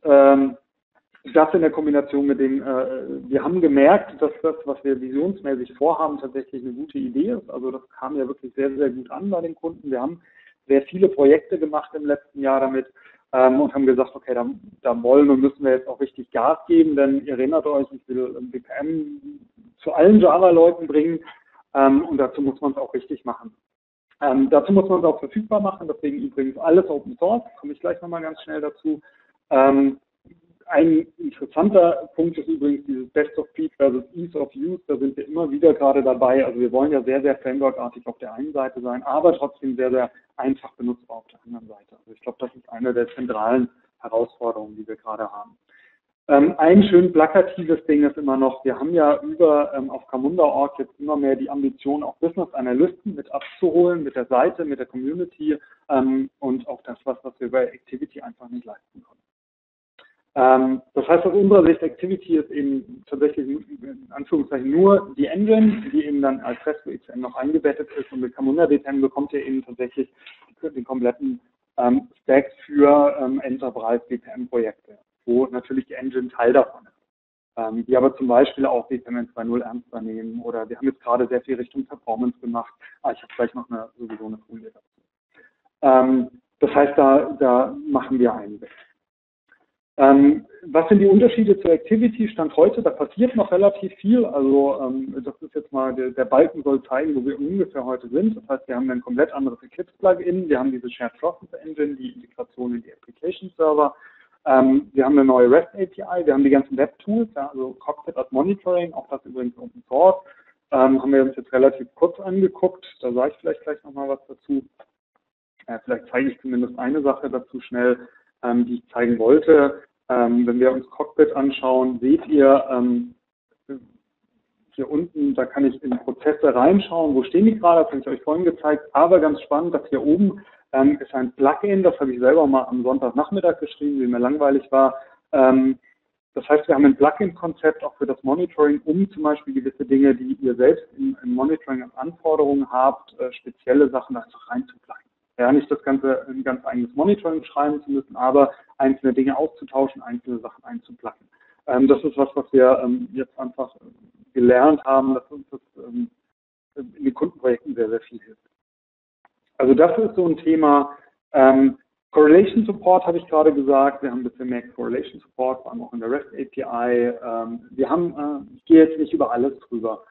das in der Kombination mit dem, wir haben gemerkt, dass das, was wir visionsmäßig vorhaben, tatsächlich eine gute Idee ist. Also das kam ja wirklich sehr, sehr gut an bei den Kunden. Wir haben sehr viele Projekte gemacht im letzten Jahr damit und haben gesagt, okay, da wollen und müssen wir jetzt auch richtig Gas geben, denn ihr erinnert euch, ich will BPM zu allen Java-Leuten bringen und dazu muss man es auch richtig machen. Dazu muss man es auch verfügbar machen, deswegen übrigens alles Open Source, komme ich gleich nochmal ganz schnell dazu. Ein interessanter Punkt ist übrigens dieses Best of Breed versus Ease of Use, da sind wir immer wieder gerade dabei. Also wir wollen ja sehr, sehr frameworkartig auf der einen Seite sein, aber trotzdem sehr, sehr einfach benutzbar auf der anderen Seite. Also ich glaube, das ist eine der zentralen Herausforderungen, die wir gerade haben. Ein schön plakatives Ding ist immer noch, wir haben ja auf Camunda.org jetzt immer mehr die Ambition, auch Business Analysten mit abzuholen, mit der Seite, mit der Community und auch das, was wir bei Activiti einfach nicht leisten können. Das heißt, aus unserer Sicht, Activiti ist eben tatsächlich in Anführungszeichen nur die Engine, die eben dann als REST XM noch eingebettet ist und mit Camunda BPM bekommt ihr eben tatsächlich den kompletten Stack für Enterprise BPM-Projekte, wo natürlich die Engine Teil davon ist, die aber zum Beispiel auch BPMN 2.0 ernster nehmen oder wir haben jetzt gerade sehr viel Richtung Performance gemacht, ich habe gleich noch sowieso eine Folie dazu. Das heißt, da machen wir einiges. Was sind die Unterschiede zur Activiti? Stand heute, da passiert noch relativ viel, also das ist jetzt mal, der Balken soll zeigen, wo wir ungefähr heute sind, das heißt, wir haben ein komplett anderes Eclipse-Plugin, wir haben diese Shared Process Engine, die Integration in die Application-Server, wir haben eine neue REST API, wir haben die ganzen Web-Tools, ja, also Cockpit als Monitoring, auch das übrigens Open Source, haben wir uns jetzt relativ kurz angeguckt, da sage ich vielleicht gleich nochmal was dazu, vielleicht zeige ich zumindest eine Sache dazu schnell, die ich zeigen wollte. Wenn wir uns Cockpit anschauen, seht ihr hier unten, da kann ich in Prozesse reinschauen, wo stehen die gerade, das habe ich euch vorhin gezeigt, aber ganz spannend, das hier oben ist ein Plugin, das habe ich selber mal am Sonntagnachmittag geschrieben, wie mir langweilig war. Das heißt, wir haben ein Plugin-Konzept auch für das Monitoring, um zum Beispiel gewisse Dinge, die ihr selbst im Monitoring als Anforderungen habt, spezielle Sachen einfach reinzuplacken. Ja, nicht das Ganze, ein ganz eigenes Monitoring schreiben zu müssen, aber einzelne Dinge auszutauschen, einzelne Sachen einzuplacken. Das ist was wir jetzt einfach gelernt haben, dass uns das in den Kundenprojekten sehr, sehr viel hilft. Also das ist so ein Thema. Correlation Support habe ich gerade gesagt. Wir haben ein bisschen mehr Correlation Support, vor allem auch in der REST API. Wir haben, ich gehe jetzt nicht über alles drüber.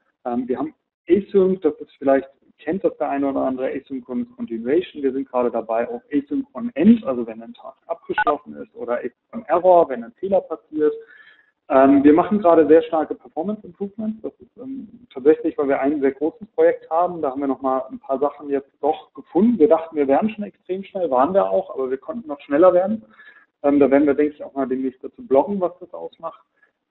Wir haben Async, das ist vielleicht kennt das der eine oder andere, Asynchronous Continuation. Wir sind gerade dabei auf Asynchron End, also wenn ein Task abgeschlossen ist, oder Asynchron Error, wenn ein Fehler passiert. Wir machen gerade sehr starke Performance Improvements. Das ist tatsächlich, weil wir ein sehr großes Projekt haben. Da haben wir nochmal ein paar Sachen jetzt doch gefunden. Wir dachten, wir wären schon extrem schnell, waren wir auch, aber wir konnten noch schneller werden. Da werden wir, denke ich, auch mal demnächst dazu bloggen, was das ausmacht.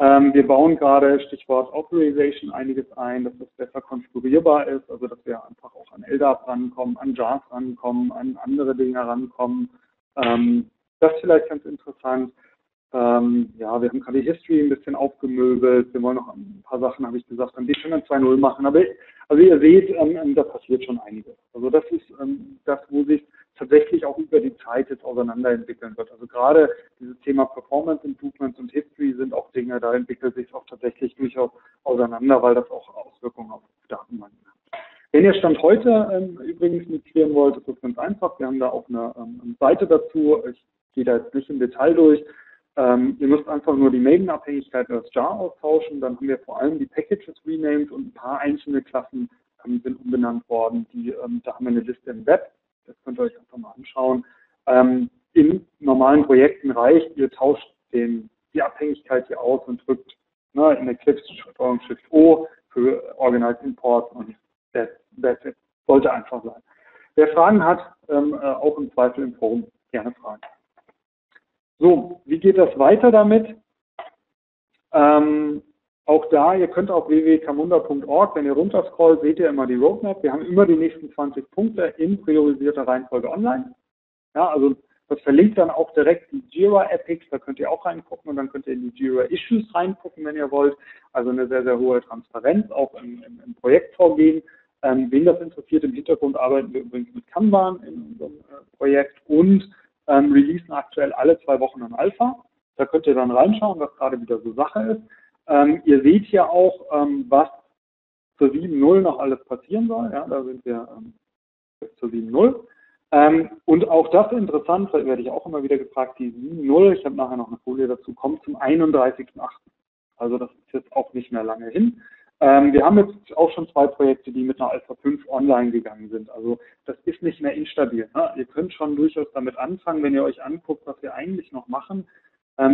Wir bauen gerade, Stichwort Authorization, einiges ein, dass das besser konfigurierbar ist, also dass wir einfach auch an LDAP rankommen, an JARS rankommen, an andere Dinge rankommen. Das ist vielleicht ganz interessant. Ja, wir haben gerade die History ein bisschen aufgemöbelt. Wir wollen noch ein paar Sachen, habe ich gesagt, am BPMN 2.0 machen. Aber also ihr seht, da passiert schon einiges. Also das ist das, wo sich tatsächlich auch über die Zeit jetzt auseinanderentwickeln wird. Also gerade dieses Thema Performance Improvements und History sind auch Dinge, da entwickelt sich auch tatsächlich durchaus auseinander, weil das auch Auswirkungen auf Datenbanken hat. Wenn ihr Stand heute übrigens notieren wollt, ist das ganz einfach. Wir haben da auch eine Seite dazu. Ich gehe da jetzt nicht im Detail durch. Ihr müsst einfach nur die Main-Abhängigkeiten aus Jar austauschen, dann haben wir vor allem die Packages renamed und ein paar einzelne Klassen sind umbenannt worden. Da haben wir eine Liste im Web, das könnt ihr euch einfach mal anschauen. In normalen Projekten reicht, ihr tauscht die Abhängigkeit hier aus und drückt in Eclipse Shift O für Organized Import und that's it. Sollte einfach sein. Wer Fragen hat, auch im Zweifel im Forum gerne fragen. So, wie geht das weiter damit? Auch da, ihr könnt auf www.camunda.org, wenn ihr runterscrollt, seht ihr immer die Roadmap. Wir haben immer die nächsten 20 Punkte in priorisierter Reihenfolge online. Ja, also das verlinkt dann auch direkt die Jira-Epics, da könnt ihr auch reingucken und dann könnt ihr in die Jira-Issues reingucken, wenn ihr wollt. Also eine sehr, sehr hohe Transparenz, auch im Projektvorgehen. Wen das interessiert, im Hintergrund arbeiten wir übrigens mit Kanban in unserem Projekt und releasen aktuell alle 2 Wochen an Alpha. Da könnt ihr dann reinschauen, was gerade wieder so Sache ist. Ihr seht hier auch, was zur 7.0 noch alles passieren soll. Ja, da sind wir bis zur 7.0. Und auch das ist interessant, da werde ich auch immer wieder gefragt, die 7.0, ich habe nachher noch eine Folie dazu, kommt zum 31.8. Also das ist jetzt auch nicht mehr lange hin. Wir haben jetzt auch schon 2 Projekte, die mit einer Alpha 5 online gegangen sind. Also das ist nicht mehr instabil. Ne? Ihr könnt schon durchaus damit anfangen, wenn ihr euch anguckt, was wir eigentlich noch machen,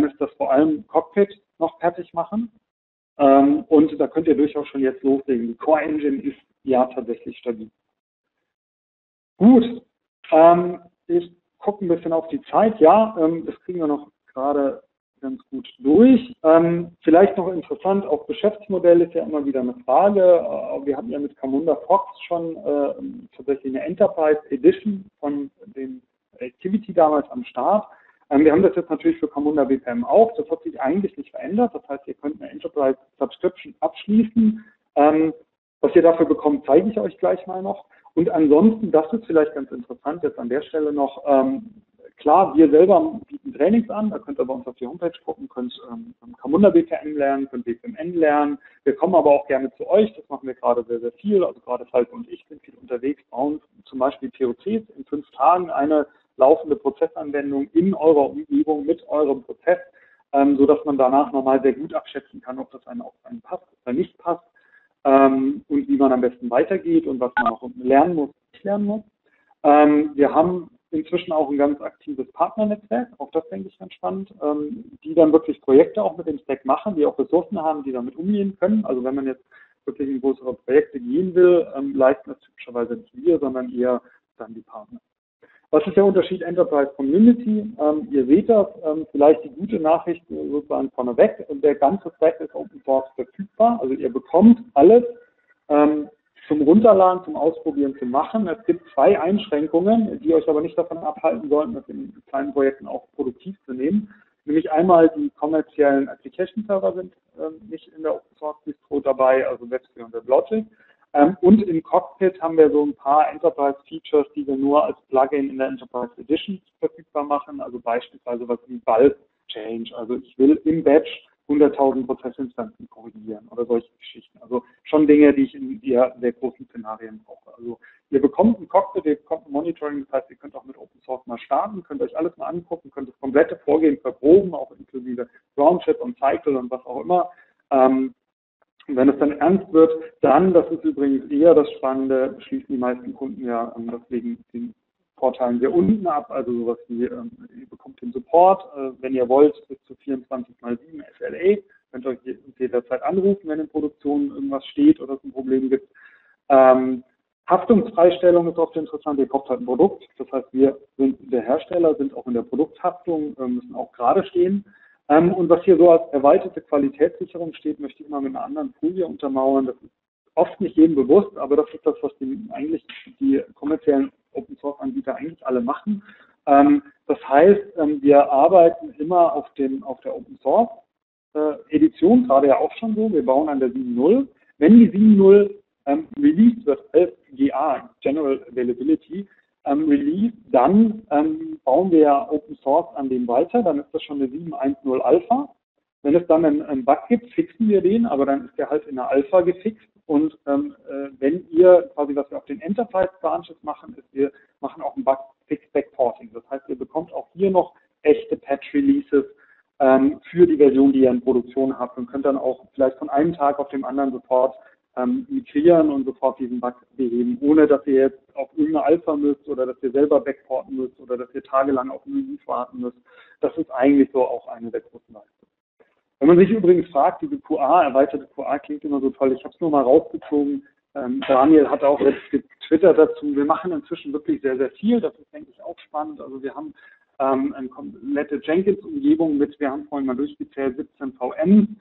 ist das vor allem Cockpit noch fertig machen. Und da könnt ihr durchaus schon jetzt loslegen. Die Core Engine ist ja tatsächlich stabil. Gut, ich gucke ein bisschen auf die Zeit. Ja, das kriegen wir noch gerade ganz gut durch. Vielleicht noch interessant, auch Geschäftsmodell ist ja immer wieder eine Frage. Wir hatten ja mit Camunda Fox schon tatsächlich eine Enterprise Edition von dem Activiti damals am Start. Wir haben das jetzt natürlich für Camunda BPM auch. Das hat sich eigentlich nicht verändert. Das heißt, ihr könnt eine Enterprise Subscription abschließen. Was ihr dafür bekommt, zeige ich euch gleich mal noch. Und ansonsten, das ist vielleicht ganz interessant jetzt an der Stelle noch, klar, wir selber bieten Trainings an, da könnt ihr bei uns auf die Homepage gucken, könnt Camunda BPM lernen, könnt BPMN lernen. Wir kommen aber auch gerne zu euch, das machen wir gerade sehr, sehr viel. Also gerade Falk und ich sind viel unterwegs, bauen zum Beispiel POCs in 5 Tagen eine laufende Prozessanwendung in eurer Umgebung mit eurem Prozess, sodass man danach nochmal sehr gut abschätzen kann, ob das einem auf einen passt oder nicht passt und wie man am besten weitergeht und was man auch lernen muss, nicht lernen muss. Wir haben inzwischen auch ein ganz aktives Partnernetzwerk, auch das denke ich ganz spannend, die dann wirklich Projekte auch mit dem Stack machen, die auch Ressourcen haben, die damit umgehen können. Also wenn man jetzt wirklich in größere Projekte gehen will, leisten das typischerweise nicht wir, sondern eher dann die Partner. Was ist der Unterschied Enterprise Community? Ihr seht das, vielleicht die gute Nachricht sozusagen vorneweg. Der ganze Stack ist Open Source verfügbar, also ihr bekommt alles zum Runterladen, zum Ausprobieren, zum Machen. Es gibt 2 Einschränkungen, die euch aber nicht davon abhalten sollten, das in kleinen Projekten auch produktiv zu nehmen. Nämlich einmal, die kommerziellen Application-Server sind nicht in der Open-Source-Distro dabei, also WebSphere und WebLogic. Und im Cockpit haben wir so ein paar Enterprise-Features, die wir nur als Plugin in der Enterprise Edition verfügbar machen. Also beispielsweise was wie Bulk Change. Also ich will im Batch 100.000 Prozessinstanzen korrigieren oder solche Geschichten. Also schon Dinge, die ich in eher sehr großen Szenarien brauche. Also ihr bekommt ein Cockpit, ihr bekommt ein Monitoring, das heißt, ihr könnt auch mit Open Source mal starten, könnt euch alles mal angucken, könnt das komplette Vorgehen verproben, auch inklusive Roundtrip und Cycle und was auch immer. Und wenn es dann ernst wird, dann, das ist übrigens eher das Spannende, beschließen die meisten Kunden ja deswegen den Vorteilen sehr unten ab, also sowas wie, ihr bekommt den Support, wenn ihr wollt, bis zu 24×7 SLA, könnt ihr euch jederzeit anrufen, wenn in Produktion irgendwas steht oder es ein Problem gibt. Haftungsfreistellung ist oft interessant, ihr kauft halt ein Produkt, das heißt, wir sind der Hersteller, sind auch in der Produkthaftung, müssen auch gerade stehen. Und was hier so als erweiterte Qualitätssicherung steht, möchte ich mal mit einer anderen Folie untermauern. Das ist oft nicht jedem bewusst, aber das ist das, was eigentlich die kommerziellen Open-Source-Anbieter eigentlich alle machen. Das heißt, wir arbeiten immer auf der Open-Source-Edition, gerade ja auch schon so. Wir bauen an der 7.0. Wenn die 7.0 released wird als GA, General Availability, Release, dann bauen wir ja Open Source an dem weiter, dann ist das schon eine 7.1.0 Alpha. Wenn es dann einen Bug gibt, fixen wir den, aber dann ist der halt in der Alpha gefixt. Und wenn ihr quasi, was wir auf den Enterprise Branches machen, ist, wir machen auch ein Bug-Fix-Backporting. Das heißt, ihr bekommt auch hier noch echte Patch-Releases für die Version, die ihr in Produktion habt und könnt dann auch vielleicht von einem Tag auf dem anderen sofort migrieren und sofort diesen Bug beheben, ohne dass ihr jetzt auf irgendeine Alpha müsst oder dass ihr selber backporten müsst oder dass ihr tagelang auf einen Release warten müsst. Das ist eigentlich so auch eine der großen Leistungen. Wenn man sich übrigens fragt, diese QA, erweiterte QA klingt immer so toll, ich habe es nur mal rausgezogen. Daniel hat auch jetzt getwittert dazu, wir machen inzwischen wirklich sehr, sehr viel, das ist, denke ich, auch spannend. Also wir haben eine komplette Jenkins-Umgebung mit, wir haben vorhin mal durchgezählt, 17 VM.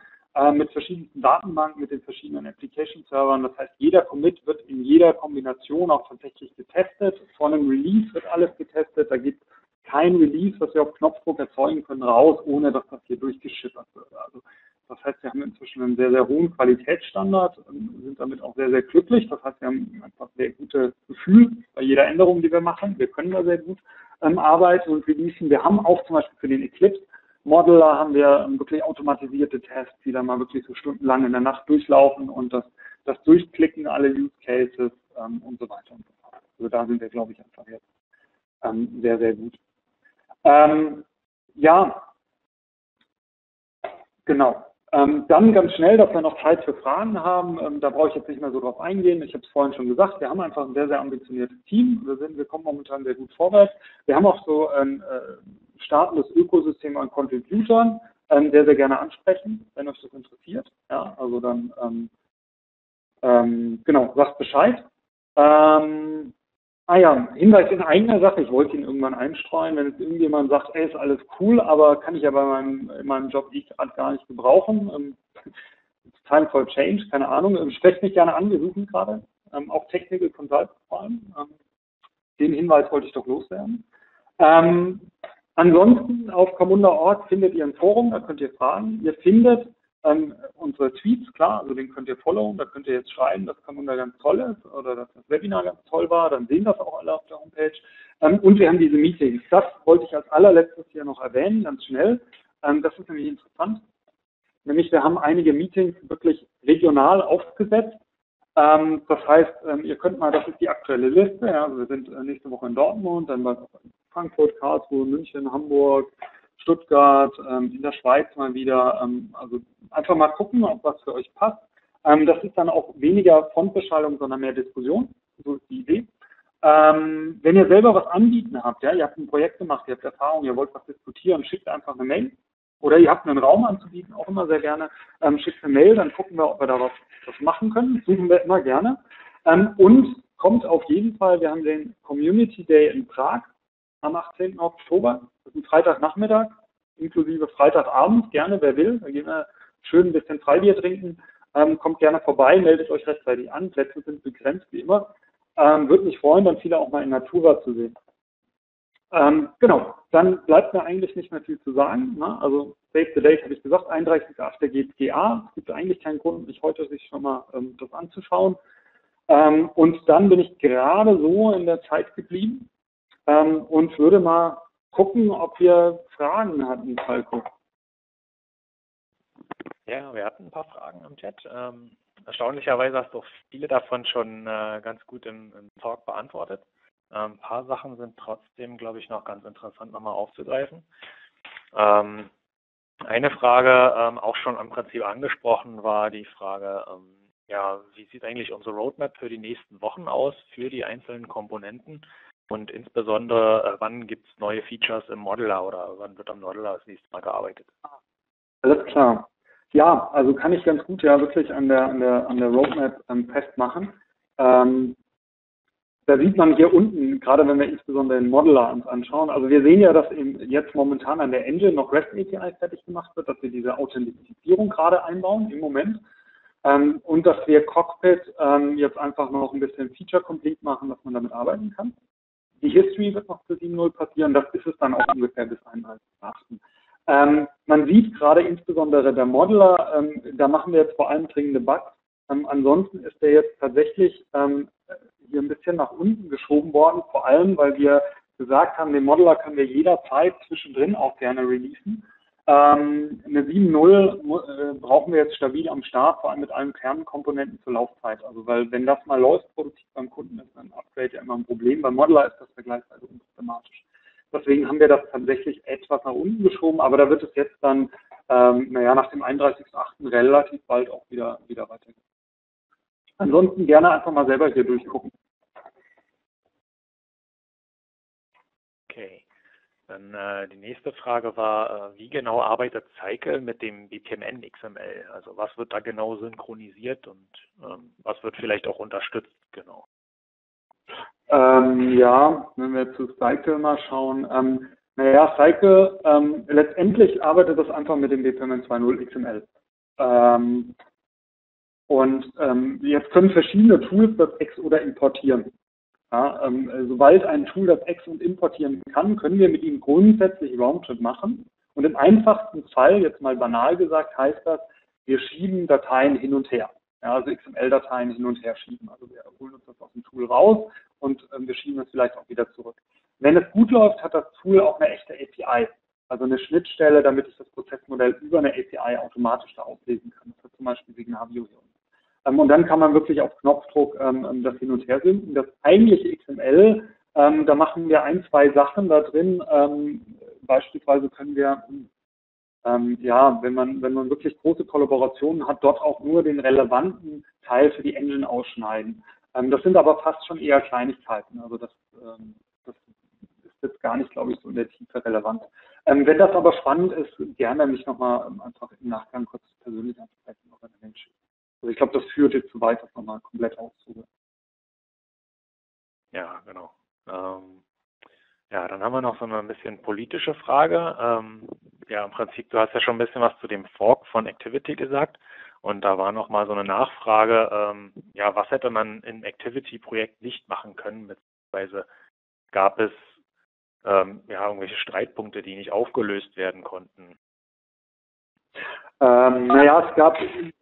Mit verschiedensten Datenbanken, mit den verschiedenen Application-Servern. Das heißt, jeder Commit wird in jeder Kombination auch tatsächlich getestet. Vor einem Release wird alles getestet. Da gibt es kein Release, was wir auf Knopfdruck erzeugen können, raus, ohne dass das hier durchgeschippert wird. Also, das heißt, wir haben inzwischen einen sehr, sehr hohen Qualitätsstandard und sind damit auch sehr, sehr glücklich. Das heißt, wir haben einfach sehr gutes Gefühl bei jeder Änderung, die wir machen. Wir können da sehr gut arbeiten und releasen. Wir haben auch zum Beispiel für den Eclipse Modeler haben wir wirklich automatisierte Tests, die dann mal wirklich so stundenlang in der Nacht durchlaufen und das Durchklicken alle Use Cases und so weiter und so fort. Also da sind wir, glaube ich, einfach jetzt sehr, sehr gut. Ja, genau. Dann ganz schnell, dass wir noch Zeit für Fragen haben. Da brauche ich jetzt nicht mehr so drauf eingehen. Ich habe es vorhin schon gesagt, wir haben einfach ein sehr, sehr ambitioniertes Team. Wir kommen momentan sehr gut vorwärts. Wir haben auch so ein startendes Ökosystem an Contributern, sehr, sehr gerne ansprechen, wenn euch das interessiert. Ja, also dann, genau, sagt Bescheid. Hinweis in eigener Sache, ich wollte ihn irgendwann einstreuen, wenn jetzt irgendjemand sagt, ey, ist alles cool, aber kann ich ja bei meinem Job gar nicht gebrauchen. Time for Change, keine Ahnung, sprecht mich gerne an, wir suchen gerade, auch Technical Consultants vor allem. Den Hinweis wollte ich doch loswerden. Ansonsten auf camunda.org findet ihr ein Forum, da könnt ihr fragen. Ihr findet unsere Tweets, klar, also den könnt ihr followen, da könnt ihr jetzt schreiben, dass Camunda ganz toll ist oder dass das Webinar ganz toll war, dann sehen das auch alle auf der Homepage. Und wir haben diese Meetings. Das wollte ich als allerletztes hier noch erwähnen, ganz schnell. Das ist nämlich interessant. Nämlich wir haben einige Meetings wirklich regional aufgesetzt. Das heißt, ihr könnt mal, das ist die aktuelle Liste, ja, also wir sind nächste Woche in Dortmund, dann bei Frankfurt, Karlsruhe, München, Hamburg, Stuttgart, in der Schweiz mal wieder, also einfach mal gucken, ob was für euch passt. Das ist dann auch weniger Frontbeschallung, sondern mehr Diskussion, so ist die Idee. Wenn ihr selber was anbieten habt, ja, ihr habt ein Projekt gemacht, ihr habt Erfahrung, ihr wollt was diskutieren, schickt einfach eine Mail oder ihr habt einen Raum anzubieten, auch immer sehr gerne, schickt eine Mail, dann gucken wir, ob wir da was machen können, suchen wir immer gerne. Und kommt auf jeden Fall, wir haben den Community Day in Prag am 18. Oktober, das ist ein Freitagnachmittag, inklusive Freitagabend, gerne, wer will, da gehen wir schön ein bisschen Freibier trinken, kommt gerne vorbei, meldet euch rechtzeitig an, Plätze sind begrenzt, wie immer, würde mich freuen, dann viele auch mal in Natura zu sehen. Genau, dann bleibt mir eigentlich nicht mehr viel zu sagen, ne? Also Save the Date habe ich gesagt, 31.8. geht GA, es gibt eigentlich keinen Grund, sich heute schon mal das anzuschauen. Und dann bin ich gerade so in der Zeit geblieben, und würde mal gucken, ob wir Fragen hatten, Falco. Ja, wir hatten ein paar Fragen im Chat. Erstaunlicherweise hast du auch viele davon schon ganz gut im Talk beantwortet. Ein paar Sachen sind trotzdem, glaube ich, noch ganz interessant nochmal aufzugreifen. Eine Frage, auch schon im Prinzip angesprochen, war die Frage, ja, wie sieht eigentlich unsere Roadmap für die nächsten Wochen aus, für die einzelnen Komponenten? Und insbesondere, wann gibt es neue Features im Modeler oder wann wird am Modeler das nächste Mal gearbeitet? Alles klar. Ja, also kann ich ganz gut ja wirklich an der Roadmap festmachen. Da sieht man hier unten, gerade wenn wir insbesondere den Modeler uns anschauen, also wir sehen ja, dass eben jetzt momentan an der Engine noch REST API fertig gemacht wird, dass wir diese Authentifizierung gerade einbauen im Moment und dass wir Cockpit jetzt einfach noch ein bisschen Feature Complete machen, dass man damit arbeiten kann. Die History wird noch zu 7.0 passieren, das ist es dann auch ungefähr bis 31.8. Man sieht gerade insbesondere der Modeler, da machen wir jetzt vor allem dringende Bugs. Ansonsten ist der jetzt tatsächlich hier ein bisschen nach unten geschoben worden, vor allem, weil wir gesagt haben, den Modeler können wir jederzeit zwischendrin auch gerne releasen. Eine 7.0 brauchen wir jetzt stabil am Start, vor allem mit allen Kernkomponenten zur Laufzeit. Also, weil wenn das mal läuft, produktiv beim Kunden, ist ein Upgrade ja immer ein Problem. Beim Modeler ist das vergleichsweise unproblematisch. Deswegen haben wir das tatsächlich etwas nach unten geschoben, aber da wird es jetzt dann, naja, nach dem 31.8. relativ bald auch wieder weitergehen. Ansonsten gerne einfach mal selber hier durchgucken. Okay, dann die nächste Frage war, wie genau arbeitet Cycle mit dem BPMN XML? Also was wird da genau synchronisiert und was wird vielleicht auch unterstützt, genau? Ja, wenn wir zu Cycle mal schauen, naja, Cycle, letztendlich arbeitet das einfach mit dem BPMN 2.0 XML. Jetzt können verschiedene Tools das Ex oder importieren. Ja, sobald ein Tool das Ex und importieren kann, können wir mit ihm grundsätzlich Roundtrip machen. Und im einfachsten Fall, jetzt mal banal gesagt, heißt das, wir schieben Dateien hin und her. Ja, also XML-Dateien hin und her schieben. Also wir holen uns das aus dem Tool raus und wir schieben es vielleicht auch wieder zurück. Wenn es gut läuft, hat das Tool auch eine echte API, also eine Schnittstelle, damit ich das Prozessmodell über eine API automatisch da auslesen kann. Das hat zum Beispiel Signavio hier unten. Und dann kann man wirklich auf Knopfdruck das hin und her sinken. Das eigentliche XML, da machen wir ein, zwei Sachen da drin. Beispielsweise können wir wenn man wirklich große Kollaborationen hat, dort auch nur den relevanten Teil für die Engine ausschneiden. Das sind aber fast schon eher Kleinigkeiten, also das ist jetzt gar nicht, glaube ich, so in der Tiefe relevant. Wenn das aber spannend ist, gerne mich nochmal einfach im Nachgang kurz persönlich ansprechen oder den schicken. Also ich glaube, das führt jetzt zu weit, das nochmal komplett auszuholen. Ja, genau. Ja, dann haben wir noch so eine bisschen politische Frage. Ja, im Prinzip, du hast ja schon ein bisschen was zu dem Fork von Activiti gesagt und da war nochmal so eine Nachfrage, ja, was hätte man im Activiti-Projekt nicht machen können, beziehungsweise gab es ja, irgendwelche Streitpunkte, die nicht aufgelöst werden konnten? Naja,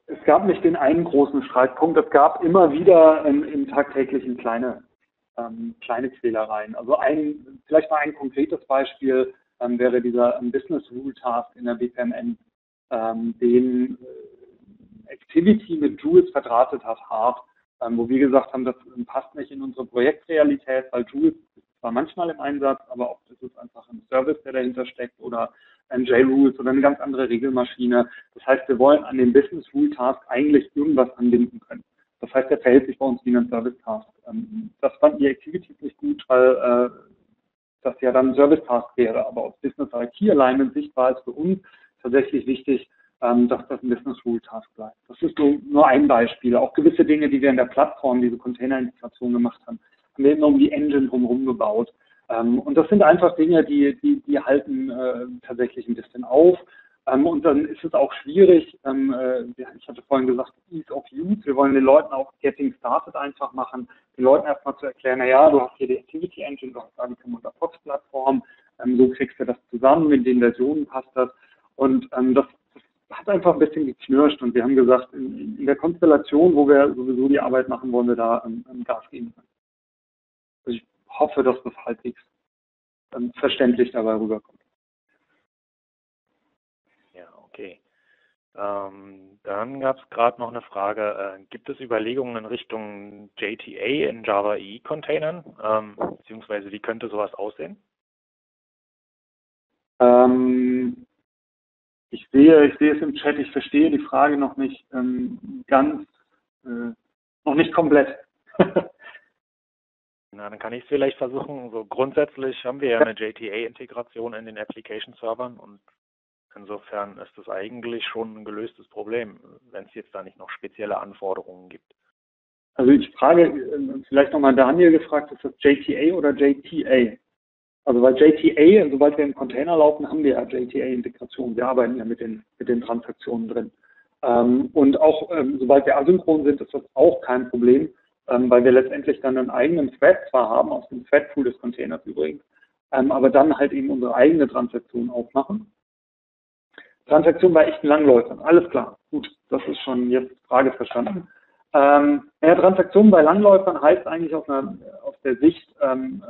es gab nicht den einen großen Streitpunkt, es gab immer wieder im Tagtäglichen kleine Quälereien. Also vielleicht mal ein konkretes Beispiel wäre dieser Business Rule Task in der BPMN, den Activiti mit Jules verdrahtet hat hart, wo wir gesagt haben, das passt nicht in unsere Projektrealität, weil Jules ist zwar manchmal im Einsatz, aber oft ist es einfach ein Service, der dahinter steckt oder ein J-Rules oder eine ganz andere Regelmaschine. Das heißt, wir wollen an den Business Rule Task eigentlich irgendwas anbinden können. Das heißt, der verhält sich bei uns wie ein Service-Task. Das fanden die Activities nicht gut, weil das ja dann ein Service-Task wäre. Aber aus Business-IT-Alignment-Sicht war es für uns tatsächlich wichtig, dass das ein Business-Rule-Task bleibt. Das ist nur ein Beispiel. Auch gewisse Dinge, die wir in der Plattform, diese Container-Integration gemacht haben, haben wir immer um die Engine drumherum gebaut. Und das sind einfach Dinge, die halten tatsächlich ein bisschen auf. Und dann ist es auch schwierig, ich hatte vorhin gesagt, Ease of Use, wir wollen den Leuten auch Getting Started einfach machen, den Leuten erstmal zu erklären, naja, du hast hier die Activity Engine, du hast da die Camunda Plattform, so kriegst du das zusammen, mit den Versionen passt das. Und das hat einfach ein bisschen geknirscht und wir haben gesagt, in der Konstellation, wo wir sowieso die Arbeit machen, wollen wir da Gas geben können. Also ich hoffe, dass das halbwegs verständlich dabei rüberkommt. Okay. Dann gab es gerade noch eine Frage, gibt es Überlegungen in Richtung JTA in Java EE Containern, beziehungsweise wie könnte sowas aussehen? Ich sehe es im Chat, ich verstehe die Frage noch nicht noch nicht komplett. Na, dann kann ich es vielleicht versuchen. So grundsätzlich haben wir ja eine JTA-Integration in den Application-Servern und insofern ist das eigentlich schon ein gelöstes Problem, wenn es jetzt da nicht noch spezielle Anforderungen gibt. Also ich frage, vielleicht nochmal Daniel gefragt, ist das JTA oder JTA? Also weil JTA, sobald wir im Container laufen, haben wir ja JTA-Integration. Wir arbeiten ja mit den Transaktionen drin. Und auch sobald wir asynchron sind, ist das auch kein Problem, weil wir letztendlich dann einen eigenen Thread zwar haben, aus dem Thread-Pool des Containers übrigens, aber dann halt eben unsere eigene Transaktion aufmachen. Transaktion bei echten Langläufern, alles klar, gut, das ist schon jetzt Frage verstanden. Ja, Transaktionen bei Langläufern heißt eigentlich aus der Sicht, wir haben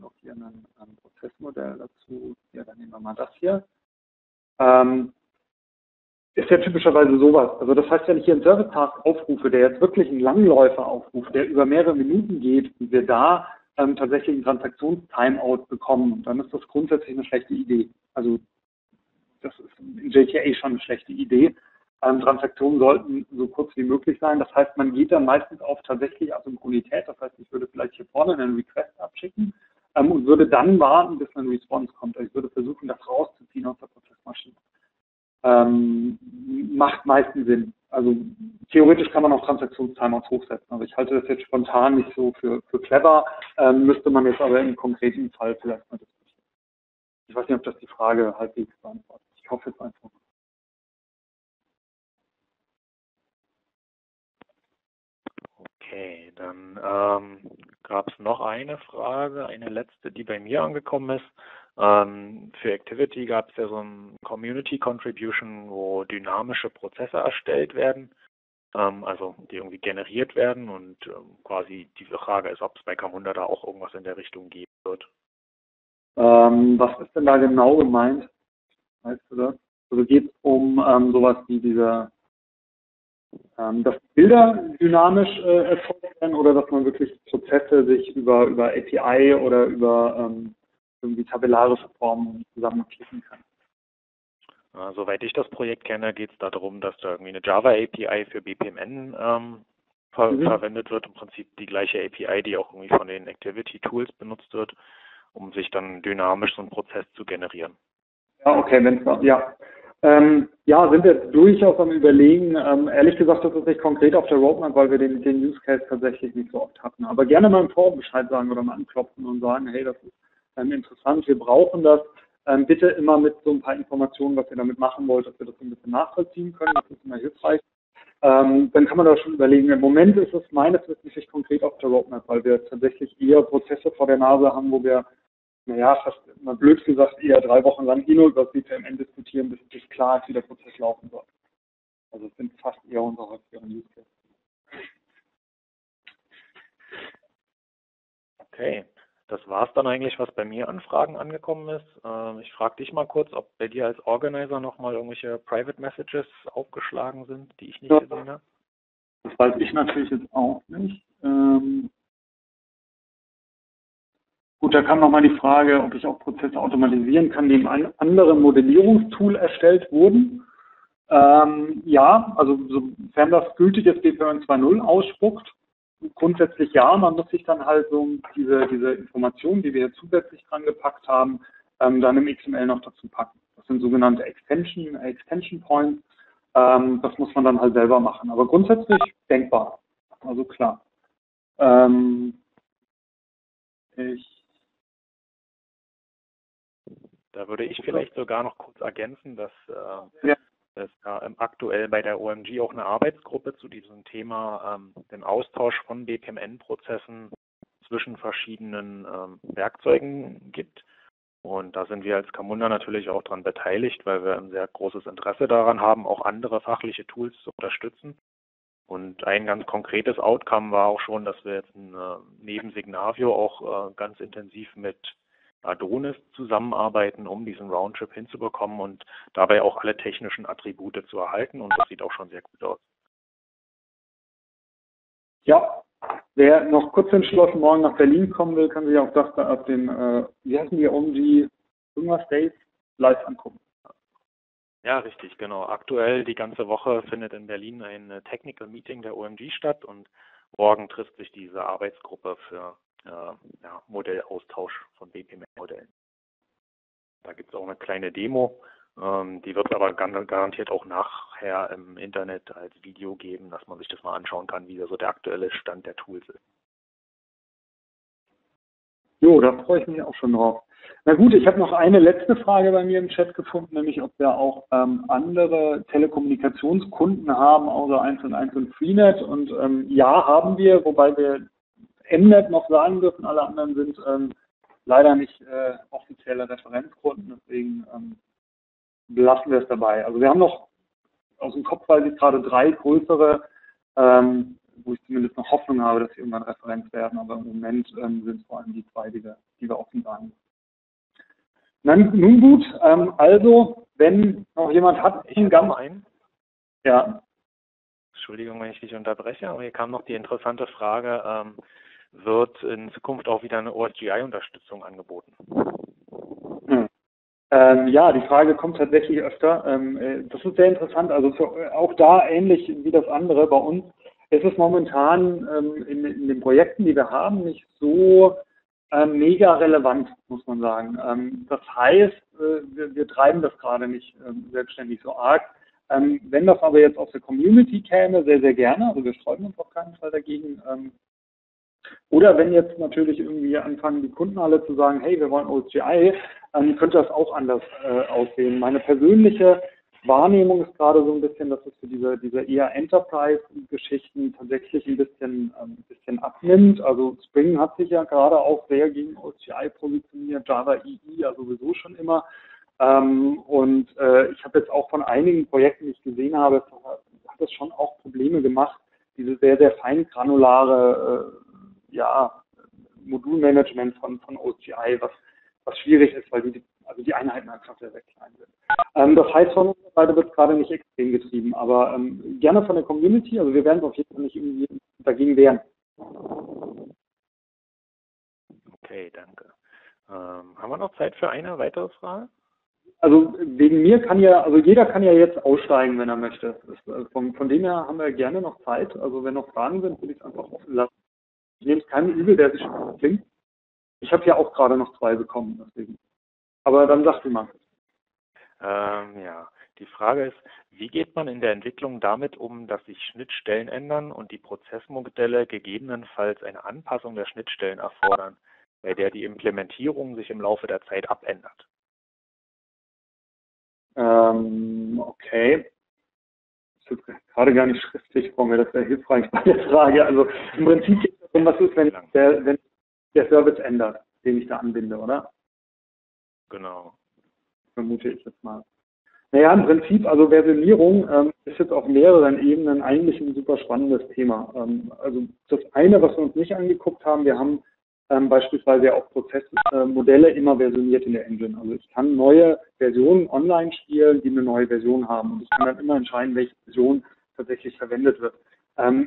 noch hier ein Prozessmodell dazu, ja, dann nehmen wir mal das hier. Ist ja typischerweise sowas. Also das heißt, wenn ich hier einen Service-Task aufrufe, der jetzt wirklich einen Langläufer aufruft, der über mehrere Minuten geht und wir da tatsächlich einen Transaktions-Timeout bekommen, dann ist das grundsätzlich eine schlechte Idee. Also das ist in JTA schon eine schlechte Idee. Transaktionen sollten so kurz wie möglich sein. Das heißt, man geht dann meistens auf tatsächlich Asynchronität. Das heißt, ich würde vielleicht hier vorne einen Request abschicken und würde dann warten, bis eine Response kommt. Also ich würde versuchen, das rauszuziehen aus der Prozessmaschine. Macht meistens Sinn. Also theoretisch kann man auch Transaktionstimers hochsetzen. Also ich halte das jetzt spontan nicht so für clever, müsste man jetzt aber im konkreten Fall vielleicht mal diskutieren. Ich weiß nicht, ob das die Frage halbwegs beantwortet. Ich hoffe jetzt einfach. Okay, dann gab es noch eine Frage, eine letzte, die bei mir angekommen ist. Für Activiti gab es ja so ein Community Contribution, wo dynamische Prozesse erstellt werden, also die irgendwie generiert werden, und quasi die Frage ist, ob es bei Camunda da auch irgendwas in der Richtung geben wird. Was ist denn da genau gemeint? Weißt du das? Also geht es um sowas wie diese, dass Bilder dynamisch erzeugt werden, oder dass man wirklich Prozesse sich über API oder über irgendwie tabellarische Formen zusammenklicken kann? Soweit ich das Projekt kenne, geht es darum, dass da irgendwie eine Java API für BPMN verwendet wird. Im Prinzip die gleiche API, die auch irgendwie von den Activity Tools benutzt wird, um sich dann dynamisch so einen Prozess zu generieren. Ja, okay, wenn es ja. Ja, sind wir durchaus am Überlegen. Ehrlich gesagt, das ist nicht konkret auf der Roadmap, weil wir den Use Case tatsächlich nicht so oft hatten. Aber gerne mal im Forum Bescheid sagen oder mal anklopfen und sagen, hey, das ist interessant, wir brauchen das. Bitte immer mit so ein paar Informationen, was ihr damit machen wollt, dass wir das ein bisschen nachvollziehen können. Das ist immer hilfreich. Dann kann man da schon überlegen. Im Moment ist es meines Wissens nicht konkret auf der Roadmap, weil wir tatsächlich eher Prozesse vor der Nase haben, wo wir, naja, fast mal blöd gesagt, eher 3 Wochen lang nur über das BPMN diskutieren, bis es klar ist, wie der Prozess laufen soll. Also es sind fast eher unsere häufigeren Use Cases. Okay. Das war es dann eigentlich, was bei mir an Fragen angekommen ist. Ich frage dich mal kurz, ob bei dir als Organizer nochmal irgendwelche Private Messages aufgeschlagen sind, die ich nicht gesehen habe. Das weiß ich natürlich jetzt auch nicht. Gut, da kam nochmal die Frage, ob ich auch Prozesse automatisieren kann, die in einem anderen Modellierungstool erstellt wurden. Ja, also sofern das gültig ist, BPMN 2.0 ausspuckt. Grundsätzlich ja, man muss sich dann halt so diese Informationen, die wir hier zusätzlich dran gepackt haben, dann im XML noch dazu packen. Das sind sogenannte Extension Points. Das muss man dann halt selber machen. Aber grundsätzlich denkbar. Also klar. Da würde ich vielleicht sogar noch kurz ergänzen, dass es aktuell bei der OMG auch eine Arbeitsgruppe zu diesem Thema, dem Austausch von BPMN-Prozessen zwischen verschiedenen Werkzeugen gibt. Und da sind wir als Camunda natürlich auch daran beteiligt, weil wir ein sehr großes Interesse daran haben, auch andere fachliche Tools zu unterstützen. Und ein ganz konkretes Outcome war auch schon, dass wir jetzt neben Signavio auch ganz intensiv mit Adonis zusammenarbeiten, um diesen Roundtrip hinzubekommen und dabei auch alle technischen Attribute zu erhalten, und das sieht auch schon sehr gut aus. Ja, wer noch kurz entschlossen morgen nach Berlin kommen will, kann sich auch das da auf den, wie heißen die, OMG irgendwas Days live angucken. Ja, richtig, genau. Aktuell die ganze Woche findet in Berlin ein Technical Meeting der OMG statt, und morgen trifft sich diese Arbeitsgruppe für Modellaustausch von BPMN-Modellen. Da gibt es auch eine kleine Demo, Die wird es aber garantiert auch nachher im Internet als Video geben, dass man sich das mal anschauen kann, wie da so der aktuelle Stand der Tools ist. Jo, da freue ich mich auch schon drauf. Na gut, ich habe noch eine letzte Frage bei mir im Chat gefunden, nämlich ob wir auch andere Telekommunikationskunden haben, außer 1&1 und Freenet. Und ja, haben wir, wobei wir Mnet noch sagen dürfen, alle anderen sind leider nicht offizielle Referenzkunden, deswegen lassen wir es dabei. Also wir haben noch, aus dem Kopf weiß ich gerade, 3 größere, wo ich zumindest noch Hoffnung habe, dass sie irgendwann Referenz werden, aber im Moment sind es vor allem die 2, die wir offen sagen. Nun gut, also, wenn noch jemand hat... Ich habe einen. Ja. Entschuldigung, wenn ich dich unterbreche, aber hier kam noch die interessante Frage, wird in Zukunft auch wieder eine OSGI-Unterstützung angeboten? Ja, die Frage kommt tatsächlich öfter. Das ist sehr interessant. Also auch da ähnlich wie das andere bei uns. Es ist momentan in den Projekten, die wir haben, nicht so mega relevant, muss man sagen. Das heißt, wir treiben das gerade nicht selbstständig so arg. Wenn das aber jetzt aus der Community käme, sehr, sehr gerne. Also wir sträuben uns auf keinen Fall dagegen. Oder wenn jetzt natürlich irgendwie anfangen, die Kunden alle zu sagen, hey, wir wollen OSGI, könnte das auch anders aussehen. Meine persönliche Wahrnehmung ist gerade so ein bisschen, dass es für diese eher Enterprise-Geschichten tatsächlich ein bisschen abnimmt. Also Spring hat sich ja gerade auch sehr gegen OSGI positioniert, Java EE ja sowieso schon immer. Und ich habe jetzt auch von einigen Projekten, die ich gesehen habe, hat das schon auch Probleme gemacht, diese sehr, sehr feingranulare Modulmanagement von OSGI, was schwierig ist, weil die Einheiten einfach sehr, sehr klein sind. Das heißt, von unserer Seite wird es gerade nicht extrem getrieben, aber gerne von der Community, also wir werden es auf jeden Fall nicht irgendwie dagegen wehren. Okay, danke. Haben wir noch Zeit für eine weitere Frage? Also wegen mir kann ja, also jeder kann ja jetzt aussteigen, wenn er möchte. Von dem her haben wir gerne noch Zeit, also wenn noch Fragen sind, würde ich es einfach offen lassen. Ich nehme es keinem übel, der sich schon klingt. Ich habe ja auch gerade noch 2 bekommen, deswegen. Aber dann sagt jemand. Ja, die Frage ist, wie geht man in der Entwicklung damit um, dass sich Schnittstellen ändern und die Prozessmodelle gegebenenfalls eine Anpassung der Schnittstellen erfordern, bei der die Implementierung sich im Laufe der Zeit abändert? Okay. Das ist gerade gar nicht schriftlich vor mir, das wäre hilfreich bei der Frage. Also im Prinzip geht es darum, was ist, wenn der Service ändert, den ich da anbinde, oder? Genau. Vermute ich jetzt mal. Naja, im Prinzip, also Versionierung ist jetzt auf mehreren Ebenen eigentlich ein super spannendes Thema. Also das eine, was wir uns nicht angeguckt haben, wir haben beispielsweise auch Prozessmodelle immer versioniert in der Engine. Also ich kann neue Versionen online spielen, die eine neue Version haben. Und ich kann dann immer entscheiden, welche Version tatsächlich verwendet wird.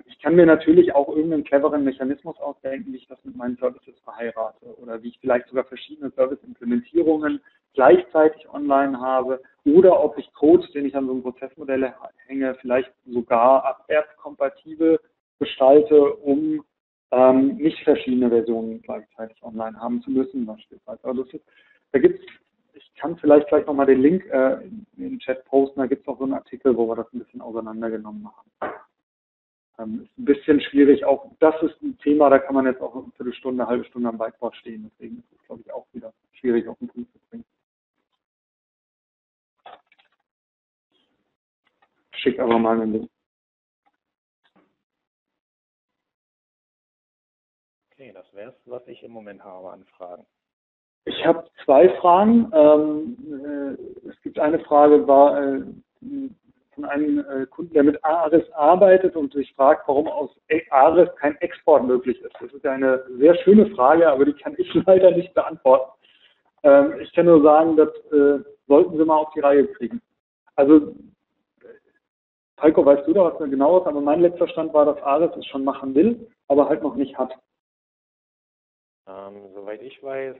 Ich kann mir natürlich auch irgendeinen cleveren Mechanismus ausdenken, wie ich das mit meinen Services verheirate oder wie ich vielleicht sogar verschiedene Service-Implementierungen gleichzeitig online habe oder ob ich Code, den ich an so einem Prozessmodell hänge, vielleicht sogar abwärtskompatibel gestalte, um nicht verschiedene Versionen gleichzeitig online haben zu müssen, beispielsweise. Also da gibt's, ich kann vielleicht gleich nochmal den Link im Chat posten, da gibt es auch so einen Artikel, wo wir das ein bisschen auseinandergenommen haben. Ist ein bisschen schwierig, auch das ist ein Thema, da kann man jetzt auch eine Viertelstunde, eine halbe Stunde am Whiteboard stehen, deswegen ist es, glaube ich, auch wieder schwierig auf den Punkt zu bringen. Schick aber mal einen Link. Okay, das wäre es, was ich im Moment habe an Fragen. Ich habe 2 Fragen. Es gibt eine Frage, war von einem Kunden, der mit ARIS arbeitet und sich fragt, warum aus ARIS kein Export möglich ist. Das ist ja eine sehr schöne Frage, aber die kann ich leider nicht beantworten. Ich kann nur sagen, das sollten Sie mal auf die Reihe kriegen. Also, Falco, weißt du da was genau ist, aber mein letzter Stand war, dass ARIS es schon machen will, aber halt noch nicht hat. Soweit ich weiß,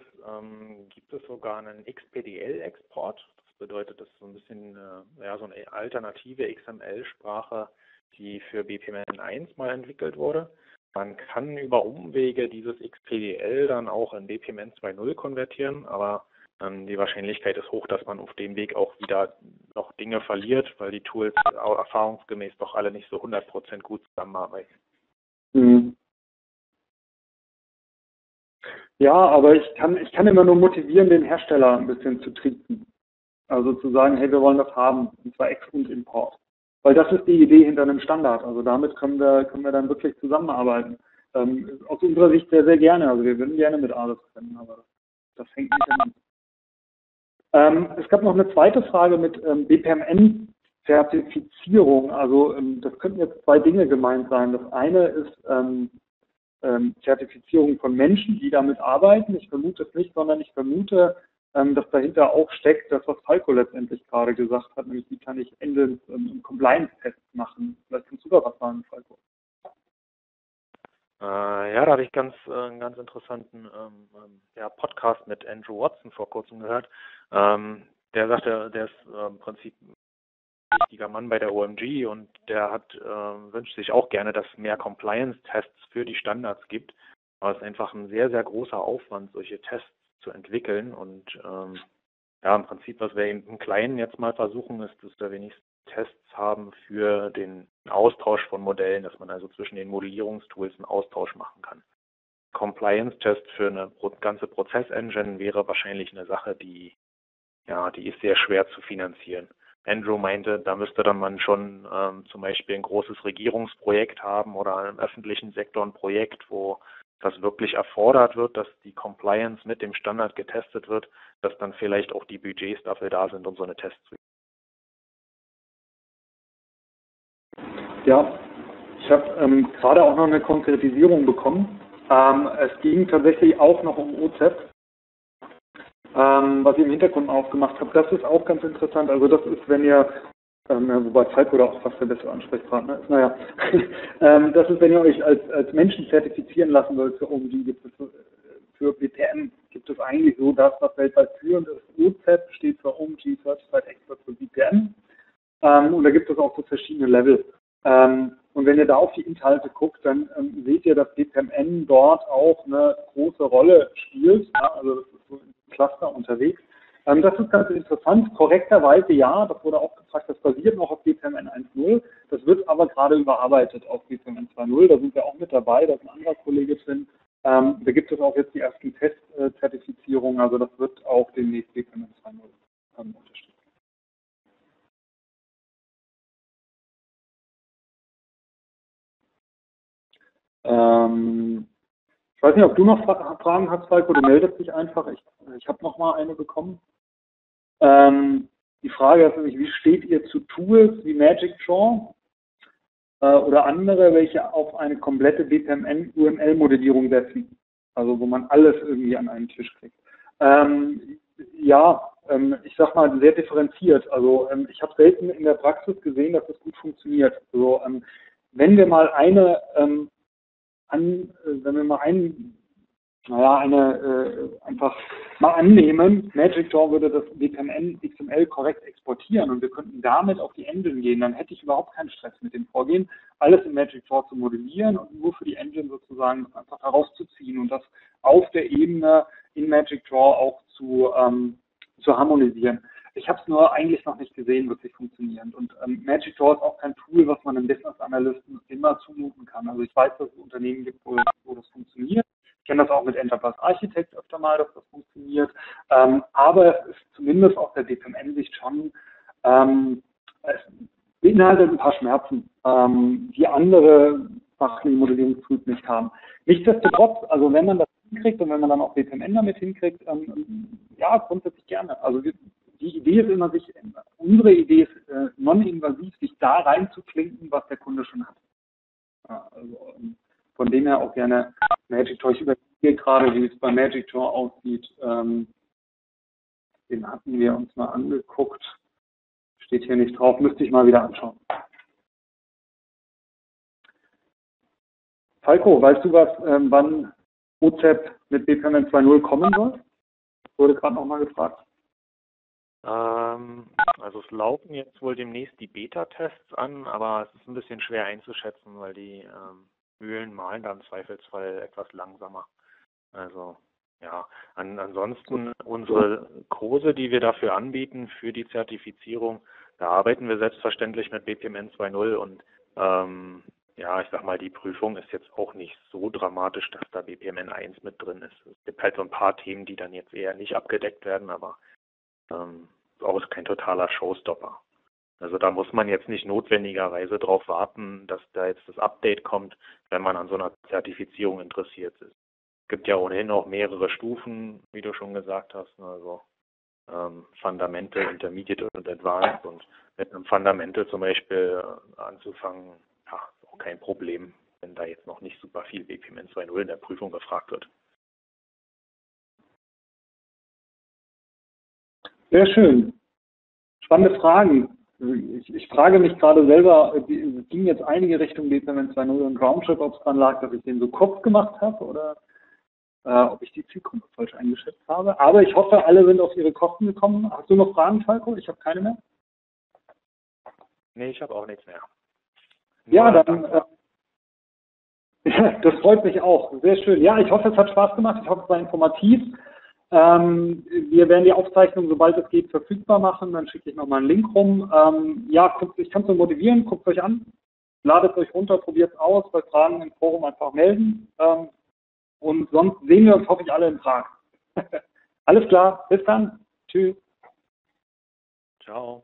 gibt es sogar einen XPDL-Export. Bedeutet, das so ein bisschen so eine alternative XML-Sprache, die für BPMN 1 mal entwickelt wurde. Man kann über Umwege dieses XPDL dann auch in BPMN 2.0 konvertieren, aber Die Wahrscheinlichkeit ist hoch, dass man auf dem Weg auch wieder noch Dinge verliert, weil die Tools erfahrungsgemäß doch alle nicht so 100% gut zusammenarbeiten. Mhm. Ja, aber ich kann immer nur motivieren, den Hersteller ein bisschen zu tricksen. Also zu sagen, hey, wir wollen das haben, und zwar Ex- und Import. Weil das ist die Idee hinter einem Standard. Also damit können wir dann wirklich zusammenarbeiten. Aus unserer Sicht sehr, sehr gerne. Also wir würden gerne mit ARIS können, aber das hängt nicht an. Es gab noch eine zweite Frage mit BPMN-Zertifizierung. Also das könnten jetzt zwei Dinge gemeint sein. Das eine ist Zertifizierung von Menschen, die damit arbeiten. Ich vermute es nicht, sondern ich vermute, dass dahinter auch steckt, das, was Falco letztendlich gerade gesagt hat, nämlich wie kann ich Engines im Compliance-Test machen. Vielleicht kannst du da was sagen, Falco. Ja, da habe ich einen ganz interessanten Podcast mit Andrew Watson vor kurzem gehört. Der sagte, der ist im Prinzip ein wichtiger Mann bei der OMG und der wünscht sich auch gerne, dass es mehr Compliance-Tests für die Standards gibt. Aber es ist einfach ein sehr, sehr großer Aufwand, solche Tests zu entwickeln. Und ja, im Prinzip, was wir eben im Kleinen jetzt mal versuchen, ist, dass wir wenigstens Tests haben für den Austausch von Modellen, dass man also zwischen den Modellierungstools einen Austausch machen kann. Compliance-Test für eine ganze Prozess-Engine wäre wahrscheinlich eine Sache, die ist sehr schwer zu finanzieren. Andrew meinte, da müsste dann man schon zum Beispiel ein großes Regierungsprojekt haben oder im öffentlichen Sektor ein Projekt, wo das wirklich erfordert wird, dass die Compliance mit dem Standard getestet wird, dass dann vielleicht auch die Budgets dafür da sind, um so eine Tests zu. Ja, ich habe gerade auch noch eine Konkretisierung bekommen. Es ging tatsächlich auch noch um OZ, was ich im Hintergrund aufgemacht habe. Das ist auch ganz interessant. Also das ist, wenn ihr, wobei Zeit oder auch fast der beste Ansprechpartner ist, naja, das ist, wenn ihr euch als Menschen zertifizieren lassen wollt für OMG, für BPM gibt es eigentlich so das, was weltweit führend ist. OZ steht für OMG Certified Expert für BPM. Und da gibt es auch so verschiedene Level. Und wenn ihr da auf die Inhalte guckt, dann seht ihr, dass BPMN dort auch eine große Rolle spielt. Ja, also das ist so im Cluster unterwegs. Das ist ganz interessant. Korrekterweise ja, das wurde auch gefragt, das basiert noch auf BPMN 1.0. Das wird aber gerade überarbeitet auf BPMN 2.0. Da sind wir auch mit dabei, da ist ein anderer Kollege drin. Da gibt es auch jetzt die ersten Testzertifizierungen. Also das wird auch demnächst BPMN 2.0 unterstützt. Ich weiß nicht, ob du noch Fragen hast, Falco, du meldest dich einfach. Ich habe noch mal eine bekommen. Die Frage ist nämlich, wie steht ihr zu Tools wie Magic Draw oder andere, welche auf eine komplette BPMN-UML-Modellierung setzen? Also wo man alles irgendwie an einen Tisch kriegt. Ich sag mal, sehr differenziert. Also ich habe selten in der Praxis gesehen, dass das gut funktioniert. Also, wenn wir mal annehmen, Magic Draw würde das BPMN XML korrekt exportieren und wir könnten damit auf die Engine gehen, dann hätte ich überhaupt keinen Stress mit dem Vorgehen, alles in Magic Draw zu modellieren und nur für die Engine sozusagen einfach herauszuziehen und das auf der Ebene in Magic Draw auch zu harmonisieren. Ich habe es nur eigentlich noch nicht gesehen, wirklich funktionierend. Und Magic Draw ist auch kein Tool, was man einem Business-Analysten immer zumuten kann. Also ich weiß, dass es Unternehmen gibt, wo das funktioniert. Ich kenne das auch mit Enterprise Architects öfter mal, dass das funktioniert. Aber es ist zumindest aus der BPMN-Sicht schon, es beinhaltet ein paar Schmerzen, die andere Sachen im Modellierungstools nicht haben. Nichtsdestotrotz, also wenn man das hinkriegt und wenn man dann auch BPMN damit hinkriegt, ja, grundsätzlich gerne. Also die Idee ist immer, unsere Idee ist non-invasiv, sich da reinzuklinken, was der Kunde schon hat. Ja, also, von dem her auch gerne Magic Draw. Ich überlege gerade, wie es bei Magic Draw aussieht. Den hatten wir uns mal angeguckt. Steht hier nicht drauf, müsste ich mal wieder anschauen. Falco, weißt du was, wann OZEP mit BPMN 2.0 kommen soll? Wurde gerade nochmal gefragt. Also es laufen jetzt wohl demnächst die Beta-Tests an, aber es ist ein bisschen schwer einzuschätzen, weil die Mühlen malen dann im Zweifelsfall etwas langsamer. Also Ja, ansonsten unsere Kurse, die wir dafür anbieten, für die Zertifizierung, da arbeiten wir selbstverständlich mit BPMN 2.0 und ja, ich sag mal, die Prüfung ist jetzt auch nicht so dramatisch, dass da BPMN 1 mit drin ist. Es gibt halt so ein paar Themen, die dann jetzt eher nicht abgedeckt werden, aber auch ist kein totaler Showstopper. Also da muss man jetzt nicht notwendigerweise drauf warten, dass da jetzt das Update kommt, wenn man an so einer Zertifizierung interessiert ist. Es gibt ja ohnehin auch mehrere Stufen, wie du schon gesagt hast, also Fundamente, Intermediate und Advanced, und mit einem Fundamental zum Beispiel anzufangen, ja, ist auch kein Problem, wenn da jetzt noch nicht super viel BPMN 2.0 in der Prüfung gefragt wird. Sehr schön. Spannende Fragen. Ich frage mich gerade selber, es ging jetzt einige Richtung BPMN 2.0 und Roundtrip, ob es daran lag, dass ich den so kurz gemacht habe oder ob ich die Zielgruppe falsch eingeschätzt habe. Aber ich hoffe, alle sind auf ihre Kosten gekommen. Hast du noch Fragen, Falco? Ich habe keine mehr. Nee, ich habe auch nichts mehr. Ja, dann das freut mich auch. Sehr schön. Ja, ich hoffe, es hat Spaß gemacht. Ich hoffe, es war informativ. Wir werden die Aufzeichnung, sobald es geht, verfügbar machen. Dann schicke ich nochmal einen Link rum. Ja, ich kann es nur motivieren. Guckt euch an, ladet euch runter, probiert es aus. Bei Fragen im Forum einfach melden. Und sonst sehen wir uns, hoffe ich, alle in Prag. Alles klar, bis dann. Tschüss. Ciao.